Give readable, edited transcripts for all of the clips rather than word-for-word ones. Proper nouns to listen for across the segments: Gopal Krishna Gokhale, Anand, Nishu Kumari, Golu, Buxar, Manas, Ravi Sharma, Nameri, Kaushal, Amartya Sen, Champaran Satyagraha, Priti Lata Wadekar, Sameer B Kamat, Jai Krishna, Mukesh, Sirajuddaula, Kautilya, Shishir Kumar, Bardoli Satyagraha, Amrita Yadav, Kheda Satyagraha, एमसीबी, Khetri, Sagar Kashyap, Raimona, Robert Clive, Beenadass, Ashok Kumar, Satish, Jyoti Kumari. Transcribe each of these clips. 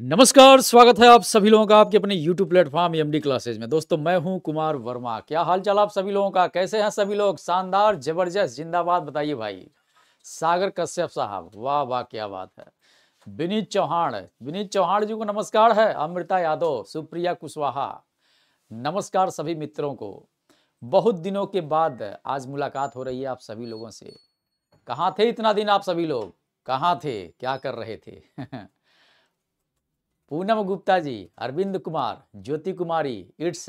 नमस्कार, स्वागत है आप सभी लोगों का आपके अपने YouTube प्लेटफॉर्म एमडी क्लासेज में। दोस्तों, मैं हूं कुमार वर्मा। क्या हालचाल आप सभी लोगों का? कैसे हैं सभी लोग? शानदार, जबरदस्त, जिंदाबाद। बताइए भाई। सागर कश्यप साहब, वाह वाह, क्या बात है। विनीत चौहान जी को नमस्कार है। अमृता यादव, सुप्रिया कुशवाहा, नमस्कार सभी मित्रों को। बहुत दिनों के बाद आज मुलाकात हो रही है आप सभी लोगों से। कहाँ थे इतना दिन? आप सभी लोग कहाँ थे, क्या कर रहे थे? पूनम गुप्ता जी, अरविंद कुमार, ज्योति कुमारी, इट्स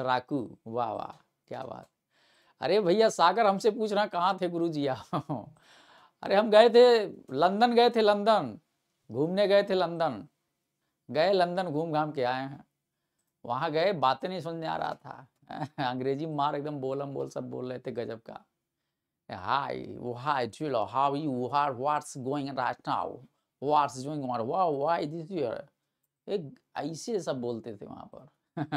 राखू, वाह वाह, क्या बात। अरे भैया सागर हमसे पूछ रहा कहाँ थे गुरुजी आप? अरे हम लंदन घूम घाम के आए हैं। वहाँ गए, बातें नहीं समझ में आ रहा था। अंग्रेजी मार एकदम बोलम बोल सब बोल रहे थे, गजब का। हाय चलो, how you are, what's going right now, what's going on, wow why this year, एक ऐसे सब बोलते थे वहाँ पर।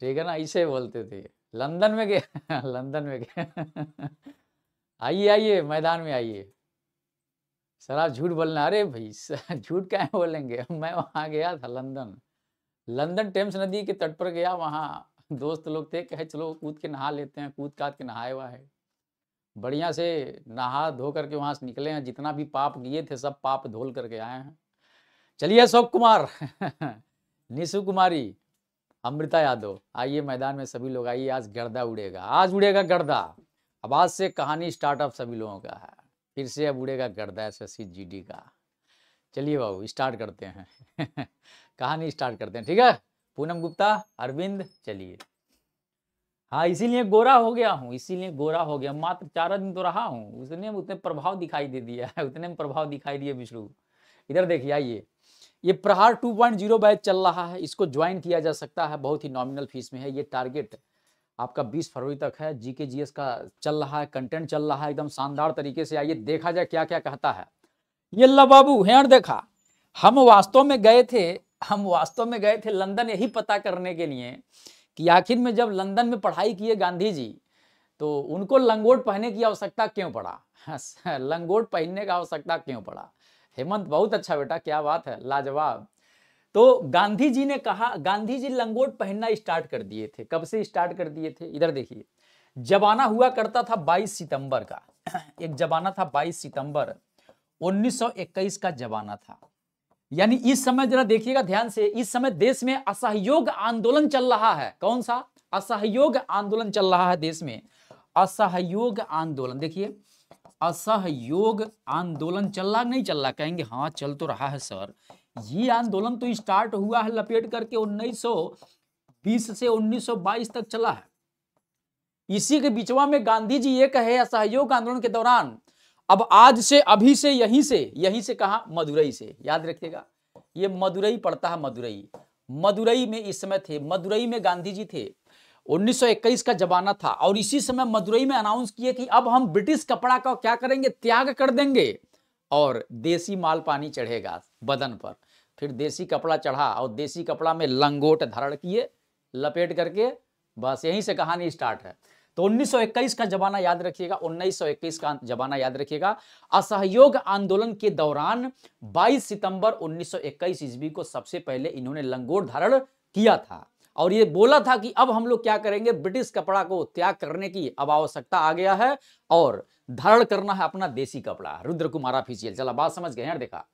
ठीक है ना, ऐसे बोलते थे। लंदन में गए। आइए मैदान में आइए। सर आप झूठ बोलना। अरे भाई झूठ क्या बोलेंगे, मैं वहाँ गया था लंदन। टेम्स नदी के तट पर गया, वहाँ दोस्त लोग थे, कहे चलो कूद के नहा लेते हैं। कूद काट के नहाए हुआ है, बढ़िया से नहा धो करके वहाँ से निकले हैं। जितना भी पाप किए थे सब पाप धोल करके आए हैं। चलिए अशोक कुमार, निशु कुमारी, अमृता यादव, आइए मैदान में सभी लोग आइए। आज गर्दा उड़ेगा, आज उड़ेगा गर्दा। अब आज से कहानी स्टार्टअप सभी लोगों का है। फिर से अब उड़ेगा गर्दा SSC GD का। चलिए बाबू स्टार्ट करते हैं। कहानी स्टार्ट करते हैं, ठीक है। पूनम गुप्ता, अरविंद, चलिए। हाँ, इसीलिए गोरा हो गया हूँ, मात्र 4 दिन तो रहा हूँ, उतने प्रभाव दिखाई दे दिया है, उतने में प्रभाव दिखाई दिए। विष्णु इधर देखिए, आइए। ये प्रहार 2.0 बैच चल रहा है, इसको ज्वाइन किया जा सकता है, बहुत ही नॉमिनल फीस में है। ये टारगेट आपका 20 फरवरी तक है। GKGS का चल रहा है, कंटेंट चल रहा है, एकदम शानदार तरीके से। आइए देखा जाए क्या क्या कहता है। ये ला बाबू हेर देखा, हम वास्तव में गए थे लंदन, यही पता करने के लिए कि आखिर में जब लंदन में पढ़ाई किए गांधी जी, तो उनको लंगोट पहनने की आवश्यकता क्यों पड़ा। लंगोट पहनने का आवश्यकता क्यों पड़ा। हेमंत बहुत अच्छा बेटा, क्या बात है, लाजवाब। तो गांधी जी ने कहा, गांधी जी लंगोट पहनना स्टार्ट कर दिए थे। कब से स्टार्ट कर दिए थे? इधर देखिए, जमाना हुआ करता था 22 सितंबर का। एक जमाना था 22 सितंबर 1921 का जमाना था। यानी इस समय जरा देखिएगा ध्यान से, इस समय देश में असहयोग आंदोलन चल रहा है। कौन सा असहयोग आंदोलन चल रहा है देश में? असहयोग आंदोलन। देखिए असहयोग आंदोलन चल रहा, नहीं चल रहा कहेंगे, हाँ चल तो रहा है सर। ये आंदोलन तो स्टार्ट हुआ है लपेट करके 1920 से 1922 तक चला है। इसी के बीचवा में गांधी जी ये कहे असहयोग आंदोलन के दौरान, अब आज से, अभी से, यहीं से कहा, मदुरई से। याद रखिएगा ये मदुरई पड़ता है, मदुरई में इस समय थे, मदुरई में गांधी जी थे। 1921 का जमाना था और इसी समय मदुरई में अनाउंस किए कि अब हम ब्रिटिश कपड़ा का क्या करेंगे, त्याग कर देंगे और देसी माल पानी चढ़ेगा बदन पर। फिर देसी कपड़ा चढ़ा और देसी कपड़ा में लंगोट धारण किए लपेट करके, बस यहीं से कहानी स्टार्ट है। तो 1921 का जमाना याद रखिएगा, 1921 का जमाना याद रखिएगा। असहयोग आंदोलन के दौरान 22 सितंबर 1921 ईस्वी को सबसे पहले इन्होंने लंगोट धारण किया था और ये बोला था कि अब हम लोग क्या करेंगे, ब्रिटिश कपड़ा को त्याग करने की अब आवश्यकता आ गया है और धारण करना है अपना देसी कपड़ा। रुद्र कुमार ऑफिशियल, चला बात समझ गए यार, देखा।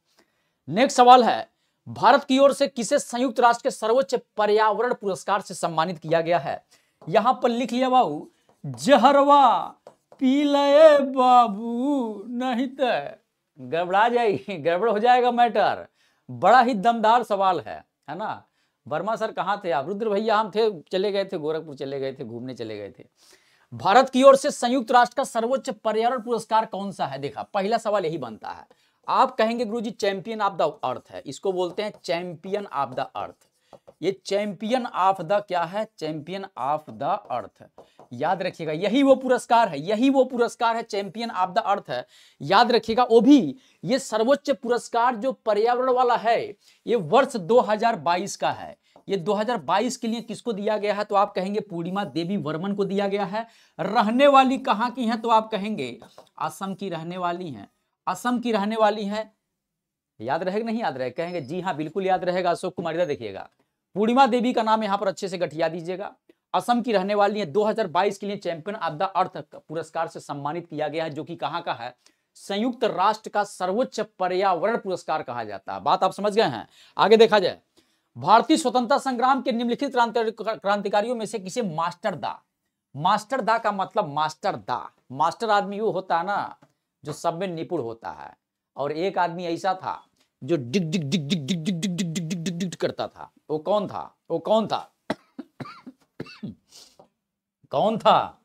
नेक्स्ट सवाल है, भारत की ओर से किसे संयुक्त राष्ट्र के सर्वोच्च पर्यावरण पुरस्कार से सम्मानित किया गया है? यहां पर लिख लिया बाबू, जहरवा पी ले बाबू, नहीं तो गड़बड़ा जाएगी, गड़बड़ हो जाएगा मैटर। बड़ा ही दमदार सवाल है ना। वर्मा सर कहाँ थे आप? रुद्र भैया हम थे, चले गए थे गोरखपुर, चले गए थे घूमने, चले गए थे। भारत की ओर से संयुक्त राष्ट्र का सर्वोच्च पर्यावरण पुरस्कार कौन सा है? देखा, पहला सवाल यही बनता है। आप कहेंगे गुरुजी चैंपियन ऑफ द अर्थ है, इसको बोलते हैं चैंपियन ऑफ द अर्थ। ये चैंपियन ऑफ द क्या है? चैंपियन ऑफ द अर्थ, याद रखिएगा। यही वो पुरस्कार है चैंपियन ऑफ द अर्थ है, याद रखिएगा। वो भी ये सर्वोच्च पुरस्कार जो पर्यावरण वाला है, ये वर्ष 2022 का है। ये 2022 के लिए किसको दिया गया है, तो आप कहेंगे पूर्णिमा देवी वर्मन को दिया गया है। रहने वाली कहाँ की हैं, तो आप कहेंगे असम की रहने वाली हैं। असम की रहने वाली हैं, याद रहेगा नहीं याद रहेगा, कहेंगे जी हाँ बिल्कुल याद रहेगा। अशोक कुमार इधर देखिएगा, पूर्णिमा देवी का नाम यहाँ पर अच्छे से गठिया दीजिएगा। असम की रहने वाली है। 2022 के लिए चैंपियन ऑफ द अर्थ पुरस्कार से सम्मानित किया गया है, जो कि कहाँ का है, संयुक्त राष्ट्र का सर्वोच्च पर्यावरण पुरस्कार कहा जाता है। बात आप समझ गए हैं। आगे देखा जाए, भारतीय स्वतंत्रता संग्राम के निम्नलिखित क्रांतिकारियों में से किसे मास्टर दा का मतलब मास्टर आदमी वो होता है ना जो सब में निपुण होता है, और एक आदमी ऐसा था जो डिग डिग डिग डिग डिग डिग डिग डिग डिग डिग डिग करता था। वो कौन था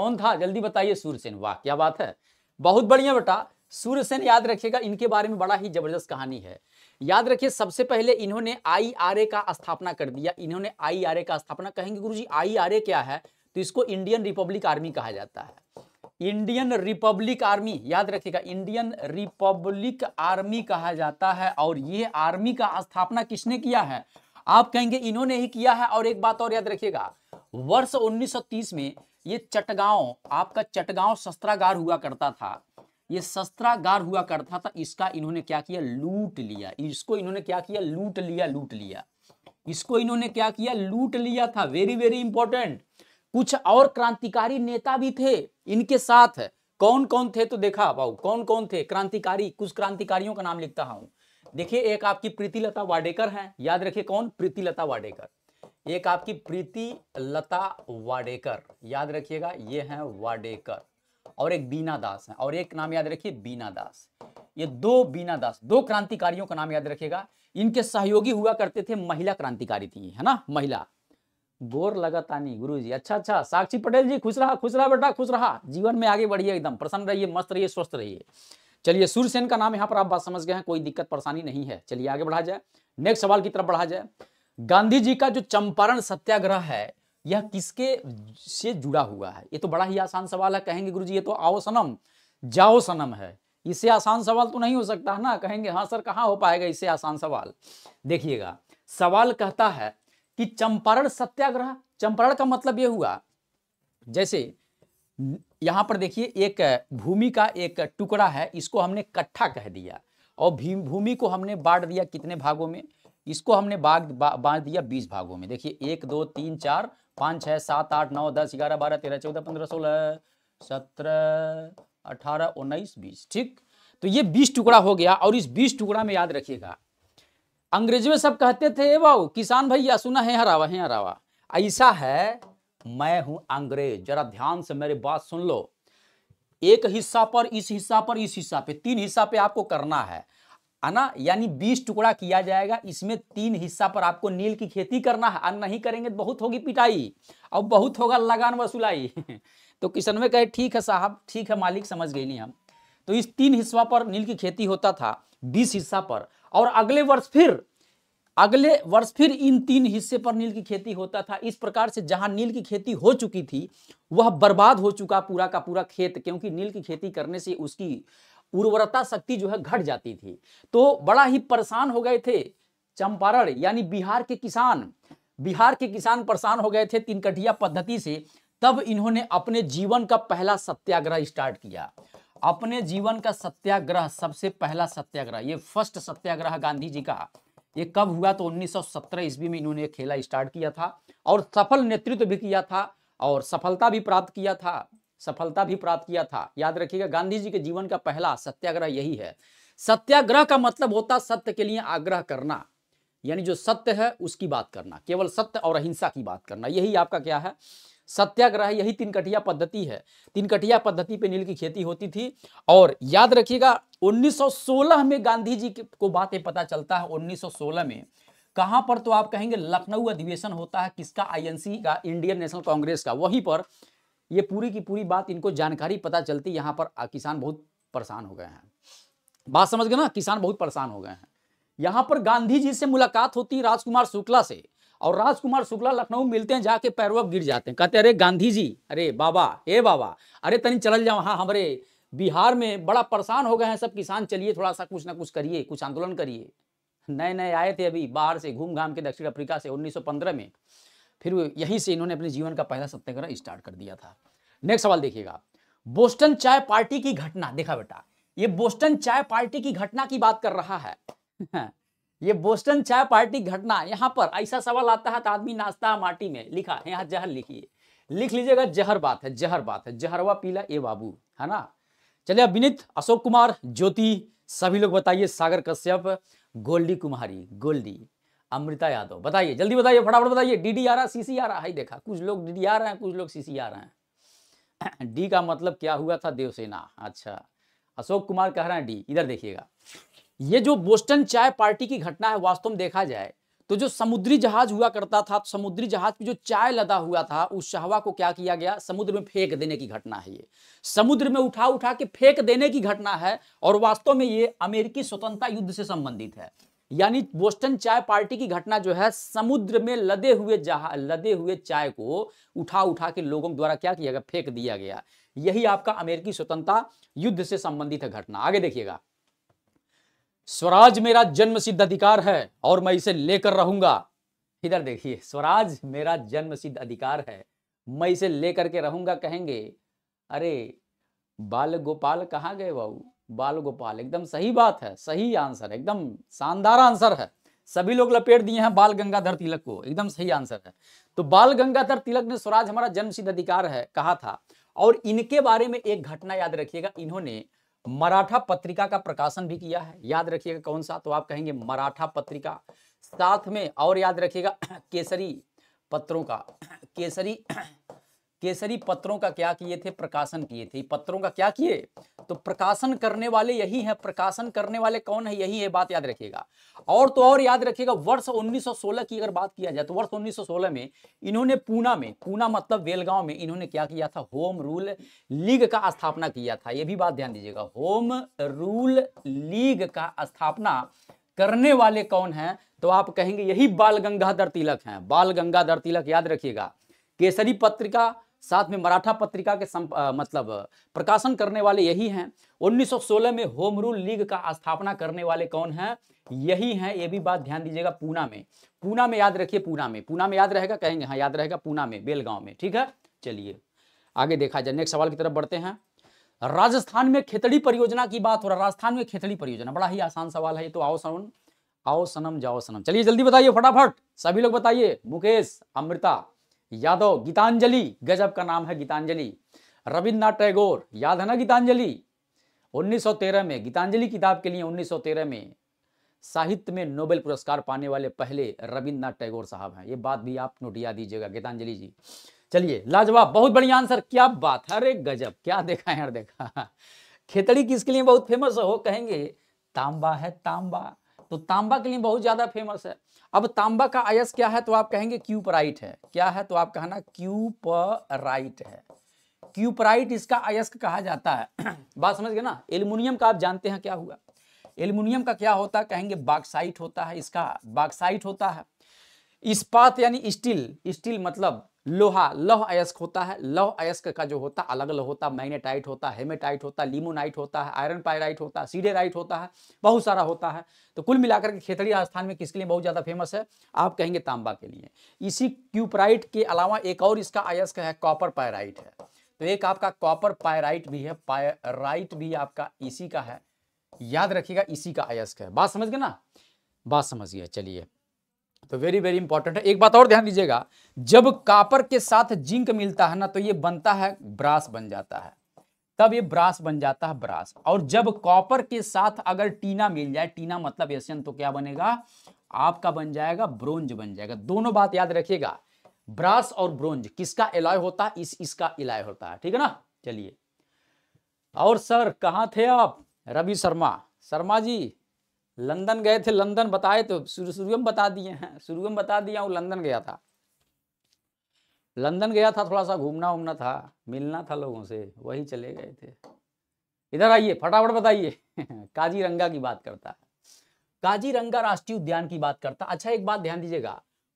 कौन था जल्दी बताइए। सूर्यसेन। वाह क्या बात है, बहुत बढ़िया बेटा सूर्यसेन। याद रखिएगा इनके बारे में बड़ा ही जबरदस्त कहानी है। याद रखिए सबसे पहले इन्होंने IRA का स्थापना कर दिया। इन्होंने IRA का स्थापना, कहेंगे गुरुजी IRA क्या है, तो इसको इंडियन रिपब्लिक आर्मी कहा जाता है। इंडियन रिपब्लिक आर्मी, याद रखिएगा इंडियन रिपब्लिक आर्मी कहा जाता है। और ये आर्मी का स्थापना किसने किया है, आप कहेंगे इन्होंने ही किया है। और एक बात और याद रखिएगा, वर्ष 1930 में ये चटगांव, आपका चटगांव शस्त्रागार हुआ करता था, ये शस्त्रागार हुआ करता था, इसका इन्होंने क्या किया, लूट लिया। इसको इन्होंने क्या किया, लूट लिया। इसको इन्होंने क्या किया, लूट लिया था। Very very important. कुछ और क्रांतिकारी नेता भी थे इनके साथ। कौन कौन थे, तो देखा बाबू कौन कौन थे क्रांतिकारी। कुछ क्रांतिकारियों का नाम लिखता हूं, देखिए एक आपकी प्रीति लता वाडेकर हैं। याद रखिए कौन, प्रीति लता वाडेकर। एक आपकी प्रीति लता वाडेकर, याद रखिएगा ये हैं वाडेकर। और एक बीनादास हैं, और एक नाम याद रखिए बीनादास। ये दो बीनादास, दो क्रांतिकारियों का नाम याद रखिएगा। इनके सहयोगी हुआ करते थे, महिला क्रांतिकारी थी, है ना, महिला। गोर लगातानी गुरु जी, अच्छा। साक्षी पटेल जी खुश रहा बेटा, खुश रहा, जीवन में आगे बढ़िए, एकदम प्रसन्न रहिए, मस्त रहिए, स्वस्थ रहिए। चलिए सूर्यसेन का नाम यहाँ पर आप बात समझ गए हैं, कोई दिक्कत परेशानी नहीं है। चलिए आगे बढ़ा जाए, नेक्स्ट सवाल की तरफ बढ़ा जाए। गांधी जी का जो चंपारण सत्याग्रह है, यह किसके से जुड़ा हुआ है। ये तो बड़ा ही आसान सवाल है, कहेंगे गुरुजी ये तो आओ सनम जाओ सनम है, इससे आसान सवाल तो नहीं हो सकता है ना। कहेंगे हाँ सर कहाँ हो पाएगा इससे आसान सवाल। देखिएगा सवाल कहता है कि चंपारण सत्याग्रह, चंपारण का मतलब यह हुआ, जैसे यहाँ पर देखिए एक भूमि का एक टुकड़ा है, इसको हमने कट्ठा कह दिया, और भूमि को हमने बांट दिया कितने भागों में, इसको हमने बांट दिया 20 भागों में। देखिए 1 2 3 4 5 6 7 8 9 10 11 12 13 14 15 16 17 18 19 20, ठीक। तो ये 20 टुकड़ा हो गया। और इस 20 टुकड़ा में याद रखिएगा अंग्रेजी में सब कहते थे, वाओ किसान भैया सुना है हरावा है हरावा, ऐसा है मैं हूं अंग्रेज। जरा ध्यान से मेरी बात सुन लो, एक हिस्सा पर इस हिस्सा पर इस हिस्सा पे, 3 हिस्सा पे आपको करना है ना, यानी 20 टुकड़ा किया जाएगा, इसमें 3 हिस्सा पर आपको नील की खेती करना है, और नहीं करेंगे तो बहुत होगी पिटाई और बहुत होगा लगान वसूलाई। तो किसान में कहे ठीक है साहब, ठीक है मालिक, समझ गए नहीं हम। तो इस 3 हिस्सा पर नील की खेती होता था, 20 हिस्सा पर, और अगले वर्ष फिर इन 3 हिस्से पर नील की खेती होता था। इस प्रकार से जहां नील की खेती हो चुकी थी वह बर्बाद हो चुका पूरा का पूरा खेत, क्योंकि नील की खेती करने से उसकी उर्वरता शक्ति जो है घट जाती थी। तो बड़ा ही परेशान हो गए थे चंपारण, यानी बिहार के किसान परेशान हो गए थे तीनकठिया पद्धति से। तब इन्होंने अपने जीवन का पहला सत्याग्रह स्टार्ट किया, अपने जीवन का सत्याग्रह, सबसे पहला सत्याग्रह, ये फर्स्ट सत्याग्रह गांधी जी का। ये कब हुआ, तो 1917 ईस्वी में इन्होंने खेला स्टार्ट किया था, और सफल नेतृत्व भी किया था, और सफलता भी प्राप्त किया था। याद रखिएगा गांधी जी के जीवन का पहला सत्याग्रह यही है। सत्याग्रह का मतलब होता सत्य के लिए आग्रह करना, यानी जो सत्य है उसकी बात करना, केवल सत्य और अहिंसा की बात करना, यही आपका क्या है सत्याग्रह, यही तीनकठिया पद्धति है। तीनकठिया पद्धति पे नील की खेती होती थी। और याद रखिएगा 1916 में गांधी जी को बातें पता चलता है। 1916 में कहां पर, तो आप कहेंगे लखनऊ अधिवेशन होता है किसका, INC का, इंडियन नेशनल कांग्रेस का। वहीं पर ये पूरी की पूरी बात इनको जानकारी पता चलती। यहाँ पर किसान बहुत परेशान हो गए हैं, बात समझ गए ना, किसान बहुत परेशान हो गए हैं। यहाँ पर गांधी जी से मुलाकात होती राजकुमार शुक्ला से, और राजकुमार शुक्ला लखनऊ मिलते हैं, जाके पैरों पर गिर जाते हैं, कहते हैं अरे गांधी जी, अरे बाबा, ए बाबा, अरे तनी चल जाओ, हाँ हमारे बिहार में बड़ा परेशान हो गए हैं सब किसान, चलिए थोड़ा सा कुछ ना कुछ करिए, कुछ आंदोलन करिए, नए नए आए थे अभी बाहर से घूम घाम के दक्षिण अफ्रीका से 1915 में, फिर यहीं से इन्होंने अपने जीवन का पहला सत्याग्रह स्टार्ट कर दिया था। नेक्स्ट सवाल देखिएगा, बोस्टन चाय पार्टी की घटना। देखा बेटा, ये बोस्टन चाय पार्टी की घटना की बात कर रहा है। ये बोस्टन चाय पार्टी घटना, यहाँ पर ऐसा सवाल आता है तो आदमी नाश्ता माटी में लिखा है, यहाँ जहर लिखिए, लिख लीजिएगा जहर बात है, जहर बात है, जहरवा पीला ए बाबू, है ना। चलिए विनीत, अशोक कुमार, ज्योति, सभी लोग बताइए, सागर कश्यप, गोल्डी कुमारी, गोल्डी, अमृता यादव, बताइए जल्दी बताइए, फटाफट बताइए। डीडी आ रहा, सीसी आ रहा है, देखा कुछ लोग डीडी आ रहे हैं, कुछ लोग सीसी आ रहे हैं। डी का मतलब क्या हुआ था, देवसेना। अच्छा, अशोक कुमार कह रहे हैं डी। इधर देखिएगा, ये जो बोस्टन चाय पार्टी की घटना है, वास्तव में देखा जाए तो जो समुद्री जहाज हुआ करता था, समुद्री जहाज पे जो चाय लदा हुआ था, उस शहवा को क्या किया गया, समुद्र में फेंक देने की घटना है। ये समुद्र में उठा उठा के फेंक देने की घटना है, और वास्तव में ये अमेरिकी स्वतंत्रता युद्ध से संबंधित है। यानी बोस्टन चाय पार्टी की घटना जो है, समुद्र में लदे हुए चाय को उठा उठा के लोगों द्वारा क्या किया गया, फेंक दिया गया। यही आपका अमेरिकी स्वतंत्रता युद्ध से संबंधित है घटना। आगे देखिएगा, स्वराज मेरा जन्मसिद्ध अधिकार है और मैं इसे लेकर रहूंगा। इधर देखिए, स्वराज मेरा जन्मसिद्ध अधिकार है, मैं इसे लेकर के रहूंगा। कहेंगे अरे बाल गोपाल कहाँ गए बाबू, बाल गोपाल, एकदम सही बात है, सही आंसर, एकदम शानदार आंसर है। सभी लोग लपेट दिए हैं बाल गंगाधर तिलक को, एकदम सही आंसर है। तो बाल गंगाधर तिलक ने स्वराज हमारा जन्मसिद्ध अधिकार है कहा था, और इनके बारे में एक घटना याद रखिएगा, इन्होंने मराठा पत्रिका का प्रकाशन भी किया है, याद रखिएगा कौन सा, तो आप कहेंगे मराठा पत्रिका। साथ में और याद रखिएगा केसरी पत्रों का, केसरी पत्रों का क्या किए थे, प्रकाशन किए थे। पत्रों का क्या किए, तो प्रकाशन करने वाले यही है, प्रकाशन करने वाले कौन है, यही है, बात याद रखिएगा। और तो और याद रखिएगा, वर्ष 1916 की अगर बात किया जाए तो वर्ष 1916 में इन्होंने पूना में, पूना मतलब बेलगांव में, इन्होंने क्या किया था, होम रूल लीग का स्थापना किया था। यह भी बात ध्यान दीजिएगा, होम रूल लीग का स्थापना करने वाले कौन है, तो आप कहेंगे यही बाल गंगाधर तिलक हैं, बाल गंगाधर तिलक, याद रखिएगा। केसरी पत्रिका साथ में मराठा पत्रिका के मतलब प्रकाशन करने वाले यही हैं। 1916 में होम रूल लीग का स्थापना करने वाले कौन हैं, यही हैं। ये भी बात ध्यान दीजिएगा, पूना में, पूना में याद रखिए, पूना में याद रहेगा, कहेंगे हाँ याद रहेगा, पूना में बेलगांव में, ठीक है। चलिए आगे देखा जाए, नेक्स्ट सवाल की तरफ बढ़ते हैं। राजस्थान में खेतड़ी परियोजना की बात हो रहा है, राजस्थान में खेतड़ी परियोजना, बड़ा ही आसान सवाल है, तो आओ सनम जाओ सनम। चलिए जल्दी बताइए फटाफट, सभी लोग बताइए, मुकेश, अमृता यादव, गीतांजलि, गजब का नाम है गीतांजलि, रविन्द्रनाथ टैगोर, याद है ना गीतांजलि, 1913 में गीतांजलि किताब के लिए 1913 में साहित्य में नोबेल पुरस्कार पाने वाले पहले रविन्द्रनाथ टैगोर साहब हैं। ये बात भी आप नोटिया दीजिएगा, गीतांजलि जी। चलिए लाजवाब, बहुत बढ़िया आंसर, क्या बात है, अरे गजब, क्या देखा यार, देखा। खेतड़ी किसके लिए बहुत फेमस हो, कहेंगे तांबा है, तांबा, तो तांबा के लिए बहुत ज्यादा फेमस है। अब तांबा का आयस क्या है, तो आप कहेंगे क्यूपराइट है, क्या है, तो आप कहना क्यूपराइट है, क्यूपराइट इसका आयस्क कहा जाता है। बात समझ गए ना। एल्युमिनियम का आप जानते हैं क्या हुआ, एल्युमिनियम का क्या होता है, कहेंगे बॉक्साइट होता है, इसका बॉक्साइट होता है। इस्पात यानी स्टील मतलब लोहा, लौह अयस्क होता है। लौह अयस्क का जो होता अलग अलग होता, मैग्नेटाइट होता, हेमेटाइट होता, लिमोनाइट होता है, आयरन पायराइट होता है, सीडेराइट होता है, बहुत सारा होता है। तो कुल मिलाकर के खेतड़ी राजस्थान में किसके लिए बहुत ज़्यादा फेमस है, आप कहेंगे तांबा के लिए। इसी क्यूपराइट के अलावा एक और इसका अयस्क है, कॉपर पायराइट है। तो एक आपका कॉपर पायराइट भी है, पायराइट भी आपका इसी का है, याद रखिएगा इसी का अयस्क है। बात समझ गए ना, बात समझिए। चलिए तो वेरी वेरी इंपॉर्टेंट है। एक बात और ध्यान दीजिएगा, जब कॉपर के साथ जिंक मिलता है ना, तो ये बनता है ब्रास, बन जाता है, तब ये ब्रास बन जाता है, ब्रास। और जब कॉपर के साथ अगर टीना मिल जाए, टीना मतलब एशियन, तो क्या बनेगा आपका, बन जाएगा ब्रोंज, बन जाएगा। दोनों बात याद रखिएगा, ब्रास और ब्रोंज किसका एलॉय होता है, इसका एलॉय होता है, ठीक है ना। चलिए, और सर कहाँ थे आप, रवि शर्मा, शर्मा जी लंदन गए थे, लंदन बताए तो शुरू में बता दिए हैं, शुरू में बता दिया हूँ, लंदन गया था, लंदन गया था, थोड़ा सा घूमना उमना था, मिलना था लोगों से, वही चले गए थे। इधर आइए फटाफट बताइए। काजीरंगा की बात करता है, काजीरंगा राष्ट्रीय उद्यान की बात करता। अच्छा एक बात ध्यान दीजिएगा,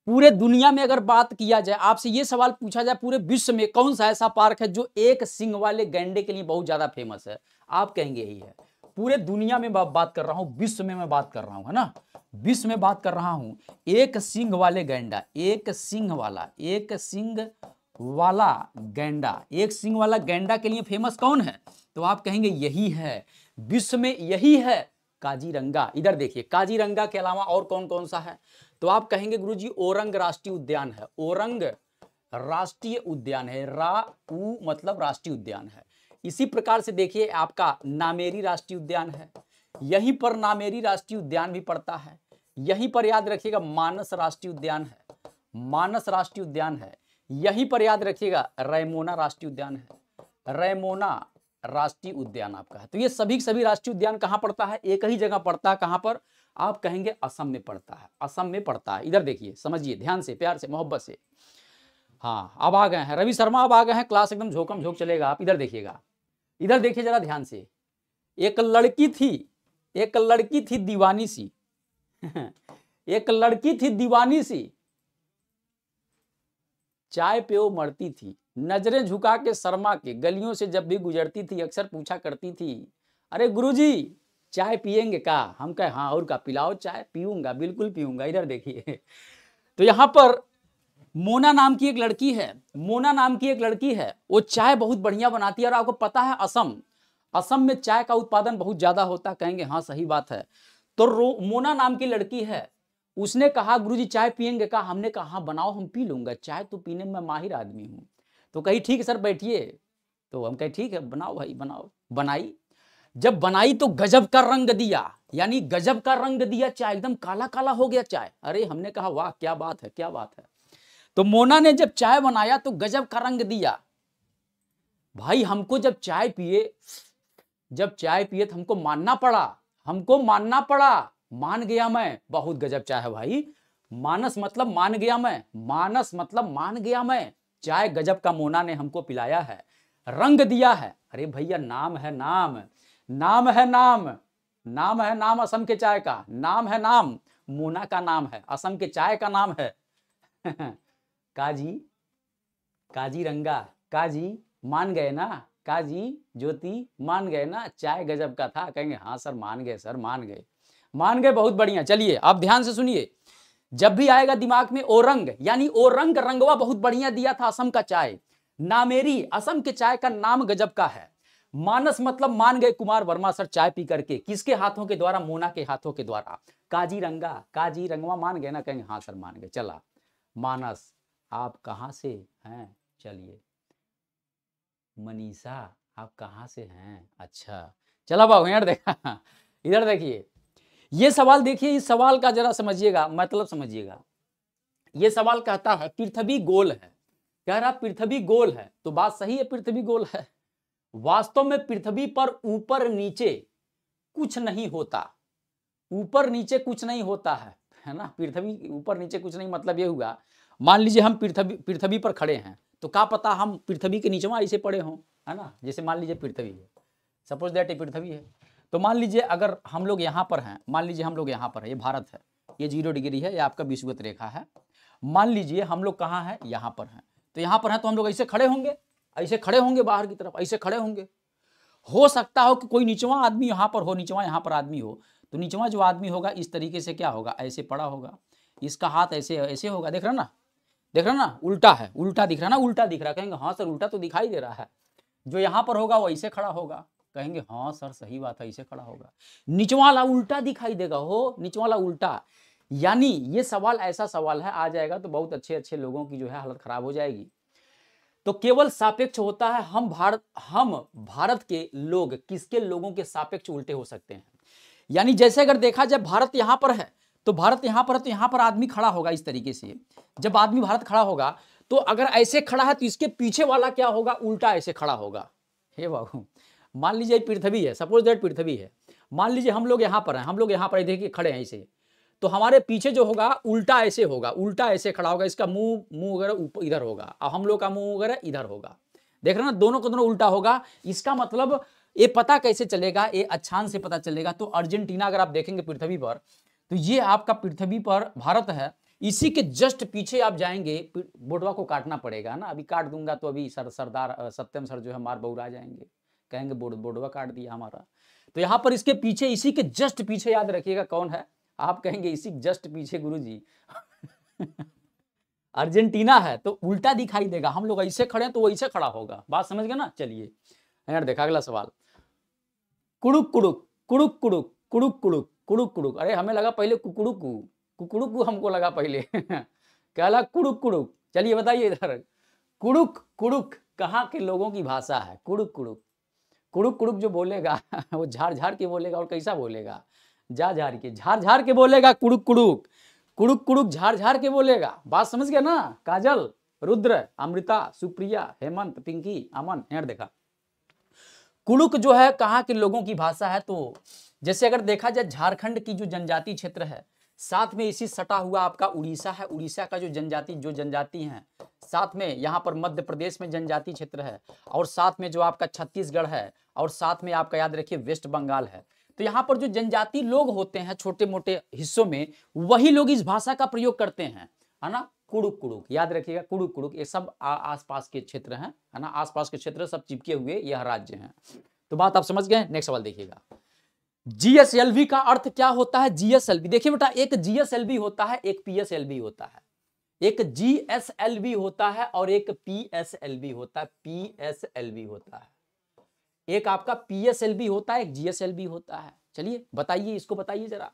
पूरे दुनिया में अगर बात किया जाए, आपसे ये सवाल पूछा जाए पूरे विश्व में कौन सा ऐसा पार्क है जो एक सिंग वाले गैंडे के लिए बहुत ज्यादा फेमस है, आप कहेंगे यही है। पूरे दुनिया में बात कर रहा हूं, विश्व में मैं बात कर रहा हूं, है ना, विश्व में बात कर रहा हूं। एक सिंह वाले गैंडा, एक सिंह वाला गैंडा, एक सिंह वाला गैंडा के लिए फेमस कौन है? तो आप कहेंगे यही है, विश्व में यही है काजीरंगा। इधर देखिए, काजीरंगा के अलावा और कौन कौन सा है? तो आप कहेंगे गुरुजी ओरंग राष्ट्रीय उद्यान है, ओरंग राष्ट्रीय उद्यान है, राऊ मतलब राष्ट्रीय उद्यान है। इसी प्रकार से देखिए आपका नामेरी राष्ट्रीय उद्यान है, यहीं पर नामेरी राष्ट्रीय उद्यान भी पड़ता है। यहीं पर याद रखिएगा मानस राष्ट्रीय उद्यान है, मानस राष्ट्रीय उद्यान है। यहीं पर याद रखिएगा रैमोना राष्ट्रीय उद्यान है, रैमोना राष्ट्रीय उद्यान आपका है। तो ये सभी राष्ट्रीय उद्यान कहाँ पड़ता है? एक ही जगह पड़ता है। कहाँ पर? आप कहेंगे असम में पड़ता है, असम में पड़ता है। इधर देखिए, समझिए ध्यान से, प्यार से, मोहब्बत से। हाँ, अब आ गए हैं रवि शर्मा, अब आ गए हैं, क्लास एकदम झोकम झोंक चलेगा। आप इधर देखिएगा, इधर देखिए जरा ध्यान से। एक लड़की थी दीवानी सी, चाय पियो मरती थी, नजरें झुका के शर्मा के गलियों से जब भी गुजरती थी अक्सर पूछा करती थी, अरे गुरुजी चाय पियेंगे का? हम कहे हाँ, और का पिलाओ चाय। पीऊंगा, बिल्कुल पीऊंगा। इधर देखिए, तो यहाँ पर मोना नाम की एक लड़की है, मोना नाम की एक लड़की है, वो चाय बहुत बढ़िया बनाती है। और आपको पता है असम में चाय का उत्पादन बहुत ज्यादा होता। कहेंगे हाँ सही बात है। तो मोना नाम की लड़की है, उसने कहा गुरुजी चाय पियेंगे का? हमने कहा हाँ बनाओ, हम पी लूंगा चाय, तो पीने में माहिर आदमी हूँ। तो कही ठीक है सर बैठिए। तो हम कहे ठीक है बनाओ भाई बनाओ। बनाई, जब बनाई तो गजब का रंग दिया, यानी गजब का रंग दिया चाय, एकदम काला काला हो गया चाय। अरे हमने कहा वाह क्या बात है, क्या बात है। तो मोना ने जब चाय बनाया तो गजब का रंग दिया भाई। हमको जब चाय पिए तो हमको मानना पड़ा, मान गया मैं, बहुत गजब चाय है भाई। मानस मतलब मान गया मैं, चाय गजब का मोना ने हमको पिलाया है, रंग दिया है। अरे भैया नाम है नाम, असम के चाय का नाम है नाम, मोना का नाम है, असम के चाय का नाम है। काजीरंगा, मान गए ना काजी ज्योति, मान गए ना, चाय गजब का था। कहेंगे हाँ सर मान गए, बहुत बढ़िया। चलिए आप ध्यान से सुनिए, जब भी आएगा दिमाग में ओरंग, यानी ओरंग रंगवा बहुत बढ़िया दिया था असम का चाय। नामेरी, असम के चाय का नाम गजब का है। मानस मतलब मान गए कुमार वर्मा सर चाय पी करके, किसके हाथों के द्वारा? मोना के हाथों के द्वारा। काजीरंगा मान गए ना? कहेंगे हाँ सर मान गए। चला मानस, आप कहाँ से हैं? चलिए मनीषा, आप कहाँ से हैं? अच्छा चला बाबू, यार देखा, इधर देखिए ये सवाल, देखिए इस सवाल का जरा समझिएगा, मतलब समझिएगा। ये सवाल कहता है पृथ्वी गोल है, कह रहा पृथ्वी गोल है, तो बात सही है पृथ्वी गोल है। वास्तव में पृथ्वी पर ऊपर नीचे कुछ नहीं होता, ऊपर नीचे कुछ नहीं होता है ना। पृथ्वी ऊपर नीचे कुछ नहीं, मतलब ये हुआ मान लीजिए हम पृथ्वी पर खड़े हैं, तो क्या पता हम पृथ्वी के नीचे वहां ऐसे पड़े हों, है ना। जैसे मान लीजिए पृथ्वी है, सपोज दैट ये पृथ्वी है, तो मान लीजिए अगर हम लोग यहाँ पर हैं, मान लीजिए हम लोग यहाँ पर है, ये भारत है, ये 0 डिग्री है, ये आपका विषुवत रेखा है। मान लीजिए हम लोग कहाँ हैं? यहाँ पर हैं। तो यहाँ पर हैं तो हम लोग ऐसे खड़े होंगे बाहर की तरफ, ऐसे खड़े होंगे। हो सकता हो कि कोई नीचवा आदमी यहाँ पर हो, नीचवा यहाँ पर आदमी हो, तो नीचवा जो आदमी होगा इस तरीके से क्या होगा? ऐसे पड़ा होगा, इसका हाथ ऐसे होगा, देख रहा ना, उल्टा दिख रहा है। कहेंगे हाँ सर उल्टा तो दिखाई दे रहा है। जो यहाँ पर होगा वो ऐसे खड़ा होगा। कहेंगे हाँ सर सही बात है, इसे खड़ा होगा। नीचवाला उल्टा दिखाई देगा, हो नीचवाला उल्टा। यानी ये सवाल ऐसा सवाल है, आ जाएगा तो बहुत अच्छे लोगों की जो है हालत खराब हो जाएगी। तो केवल सापेक्ष होता है, हम भारत के लोग किसके लोगों के सापेक्ष उल्टे हो सकते हैं। यानी जैसे अगर देखा जाए भारत यहाँ पर है, तो भारत यहाँ पर है तो यहाँ पर आदमी खड़ा होगा इस तरीके से। जब आदमी भारत खड़ा होगा तो अगर ऐसे खड़ा है तो इसके पीछे वाला क्या होगा? उल्टा ऐसे खड़ा होगा। हे बाबू, मान लीजिए पृथ्वी है, सपोज दैट पृथ्वी है, मान लीजिए हम लोग यहाँ पर देखिए खड़े हैं ऐसे, तो हमारे पीछे जो होगा उल्टा ऐसे खड़ा होगा। इसका मुंह वगैरह ऊपर इधर होगा और हम लोग का मुंह वगैरह इधर होगा। देख रहे ना, दोनों का दोनों उल्टा होगा। इसका मतलब ये पता कैसे चलेगा? ये अच्छान से पता चलेगा। तो अर्जेंटीना अगर आप देखेंगे पृथ्वी पर, तो ये आपका पृथ्वी पर भारत है, इसी के जस्ट पीछे आप जाएंगे, बोडवा को काटना पड़ेगा ना, अभी काट दूंगा तो अभी सरदार सत्यम सर जो है मार बहुरा जाएंगे, कहेंगे बोडवा काट दिया हमारा। तो यहाँ पर इसके पीछे, इसी के जस्ट पीछे याद रखिएगा कौन है। आप कहेंगे इसी जस्ट पीछे गुरुजी अर्जेंटीना है, तो उल्टा दिखाई देगा। हम लोग ऐसे खड़े हैं तो वो ऐसे खड़ा होगा। बात समझ गए ना। चलिए यार देखा अगला सवाल। कुड़ुक कुड़ुक कुड़ुक कुड़ुक कुड़ुक कुड़ुक कुड़ुक कुड़ुक। अरे हमें लगा पहले कुकुड़ुकू कुकुड़ुकू, हमको लगा पहले कहला कुड़ुक कुड़ुक। चलिए बताइए इधर। कुड़ुक कुड़ुक कहाँ के लोगों की भाषा है। कुड़ुक कुड़ुक कुड़ुक कुड़ुक जो बोलेगा वो झाड़ झाड़ के बोलेगा। और कैसा बोलेगा, झाड़ झाड़ के बोलेगा। कुड़ुक कुड़ुक कुड़ुक कुड़ुक झाड़ झाड़ के बोलेगा। बात समझ गया ना। काजल, रुद्र, अमृता, सुप्रिया, हेमंत, पिंकी, अमन। यार देखा कुड़ुक जो है कहाँ के लोगों की भाषा है। तो जैसे अगर देखा जाए झारखंड की जो जनजातीय क्षेत्र है, साथ में इसी सटा हुआ आपका उड़ीसा है। उड़ीसा का जो जनजाति हैं, साथ में यहाँ पर मध्य प्रदेश में जनजातीय क्षेत्र है, और साथ में जो आपका छत्तीसगढ़ है, और साथ में आपका याद रखिए वेस्ट बंगाल है। तो यहाँ पर जो जनजाति लोग होते हैं छोटे मोटे हिस्सों में, वही लोग इस भाषा का प्रयोग करते हैं, है ना। कुड़ुक कुड़ुक याद रखिएगा। कुड़ुक कुड़ुक ये सब आसपास के क्षेत्र हैं, है ना। आसपास के क्षेत्र सब चिपके हुए यह राज्य हैं। तो बात आप समझ गए। नेक्स्ट सवाल देखिएगा। जीएसएलवी का अर्थ क्या होता है। जीएसएलवी देखिए बेटा, एक जीएसएलवी होता है, एक पीएसएलवी होता है। एक जीएसएलवी होता है और एक पीएसएलवी होता है। पीएसएलवी होता है एक आपका पीएसएलवी होता है, एक जीएसएलवी होता है। चलिए बताइए इसको, बताइए जरा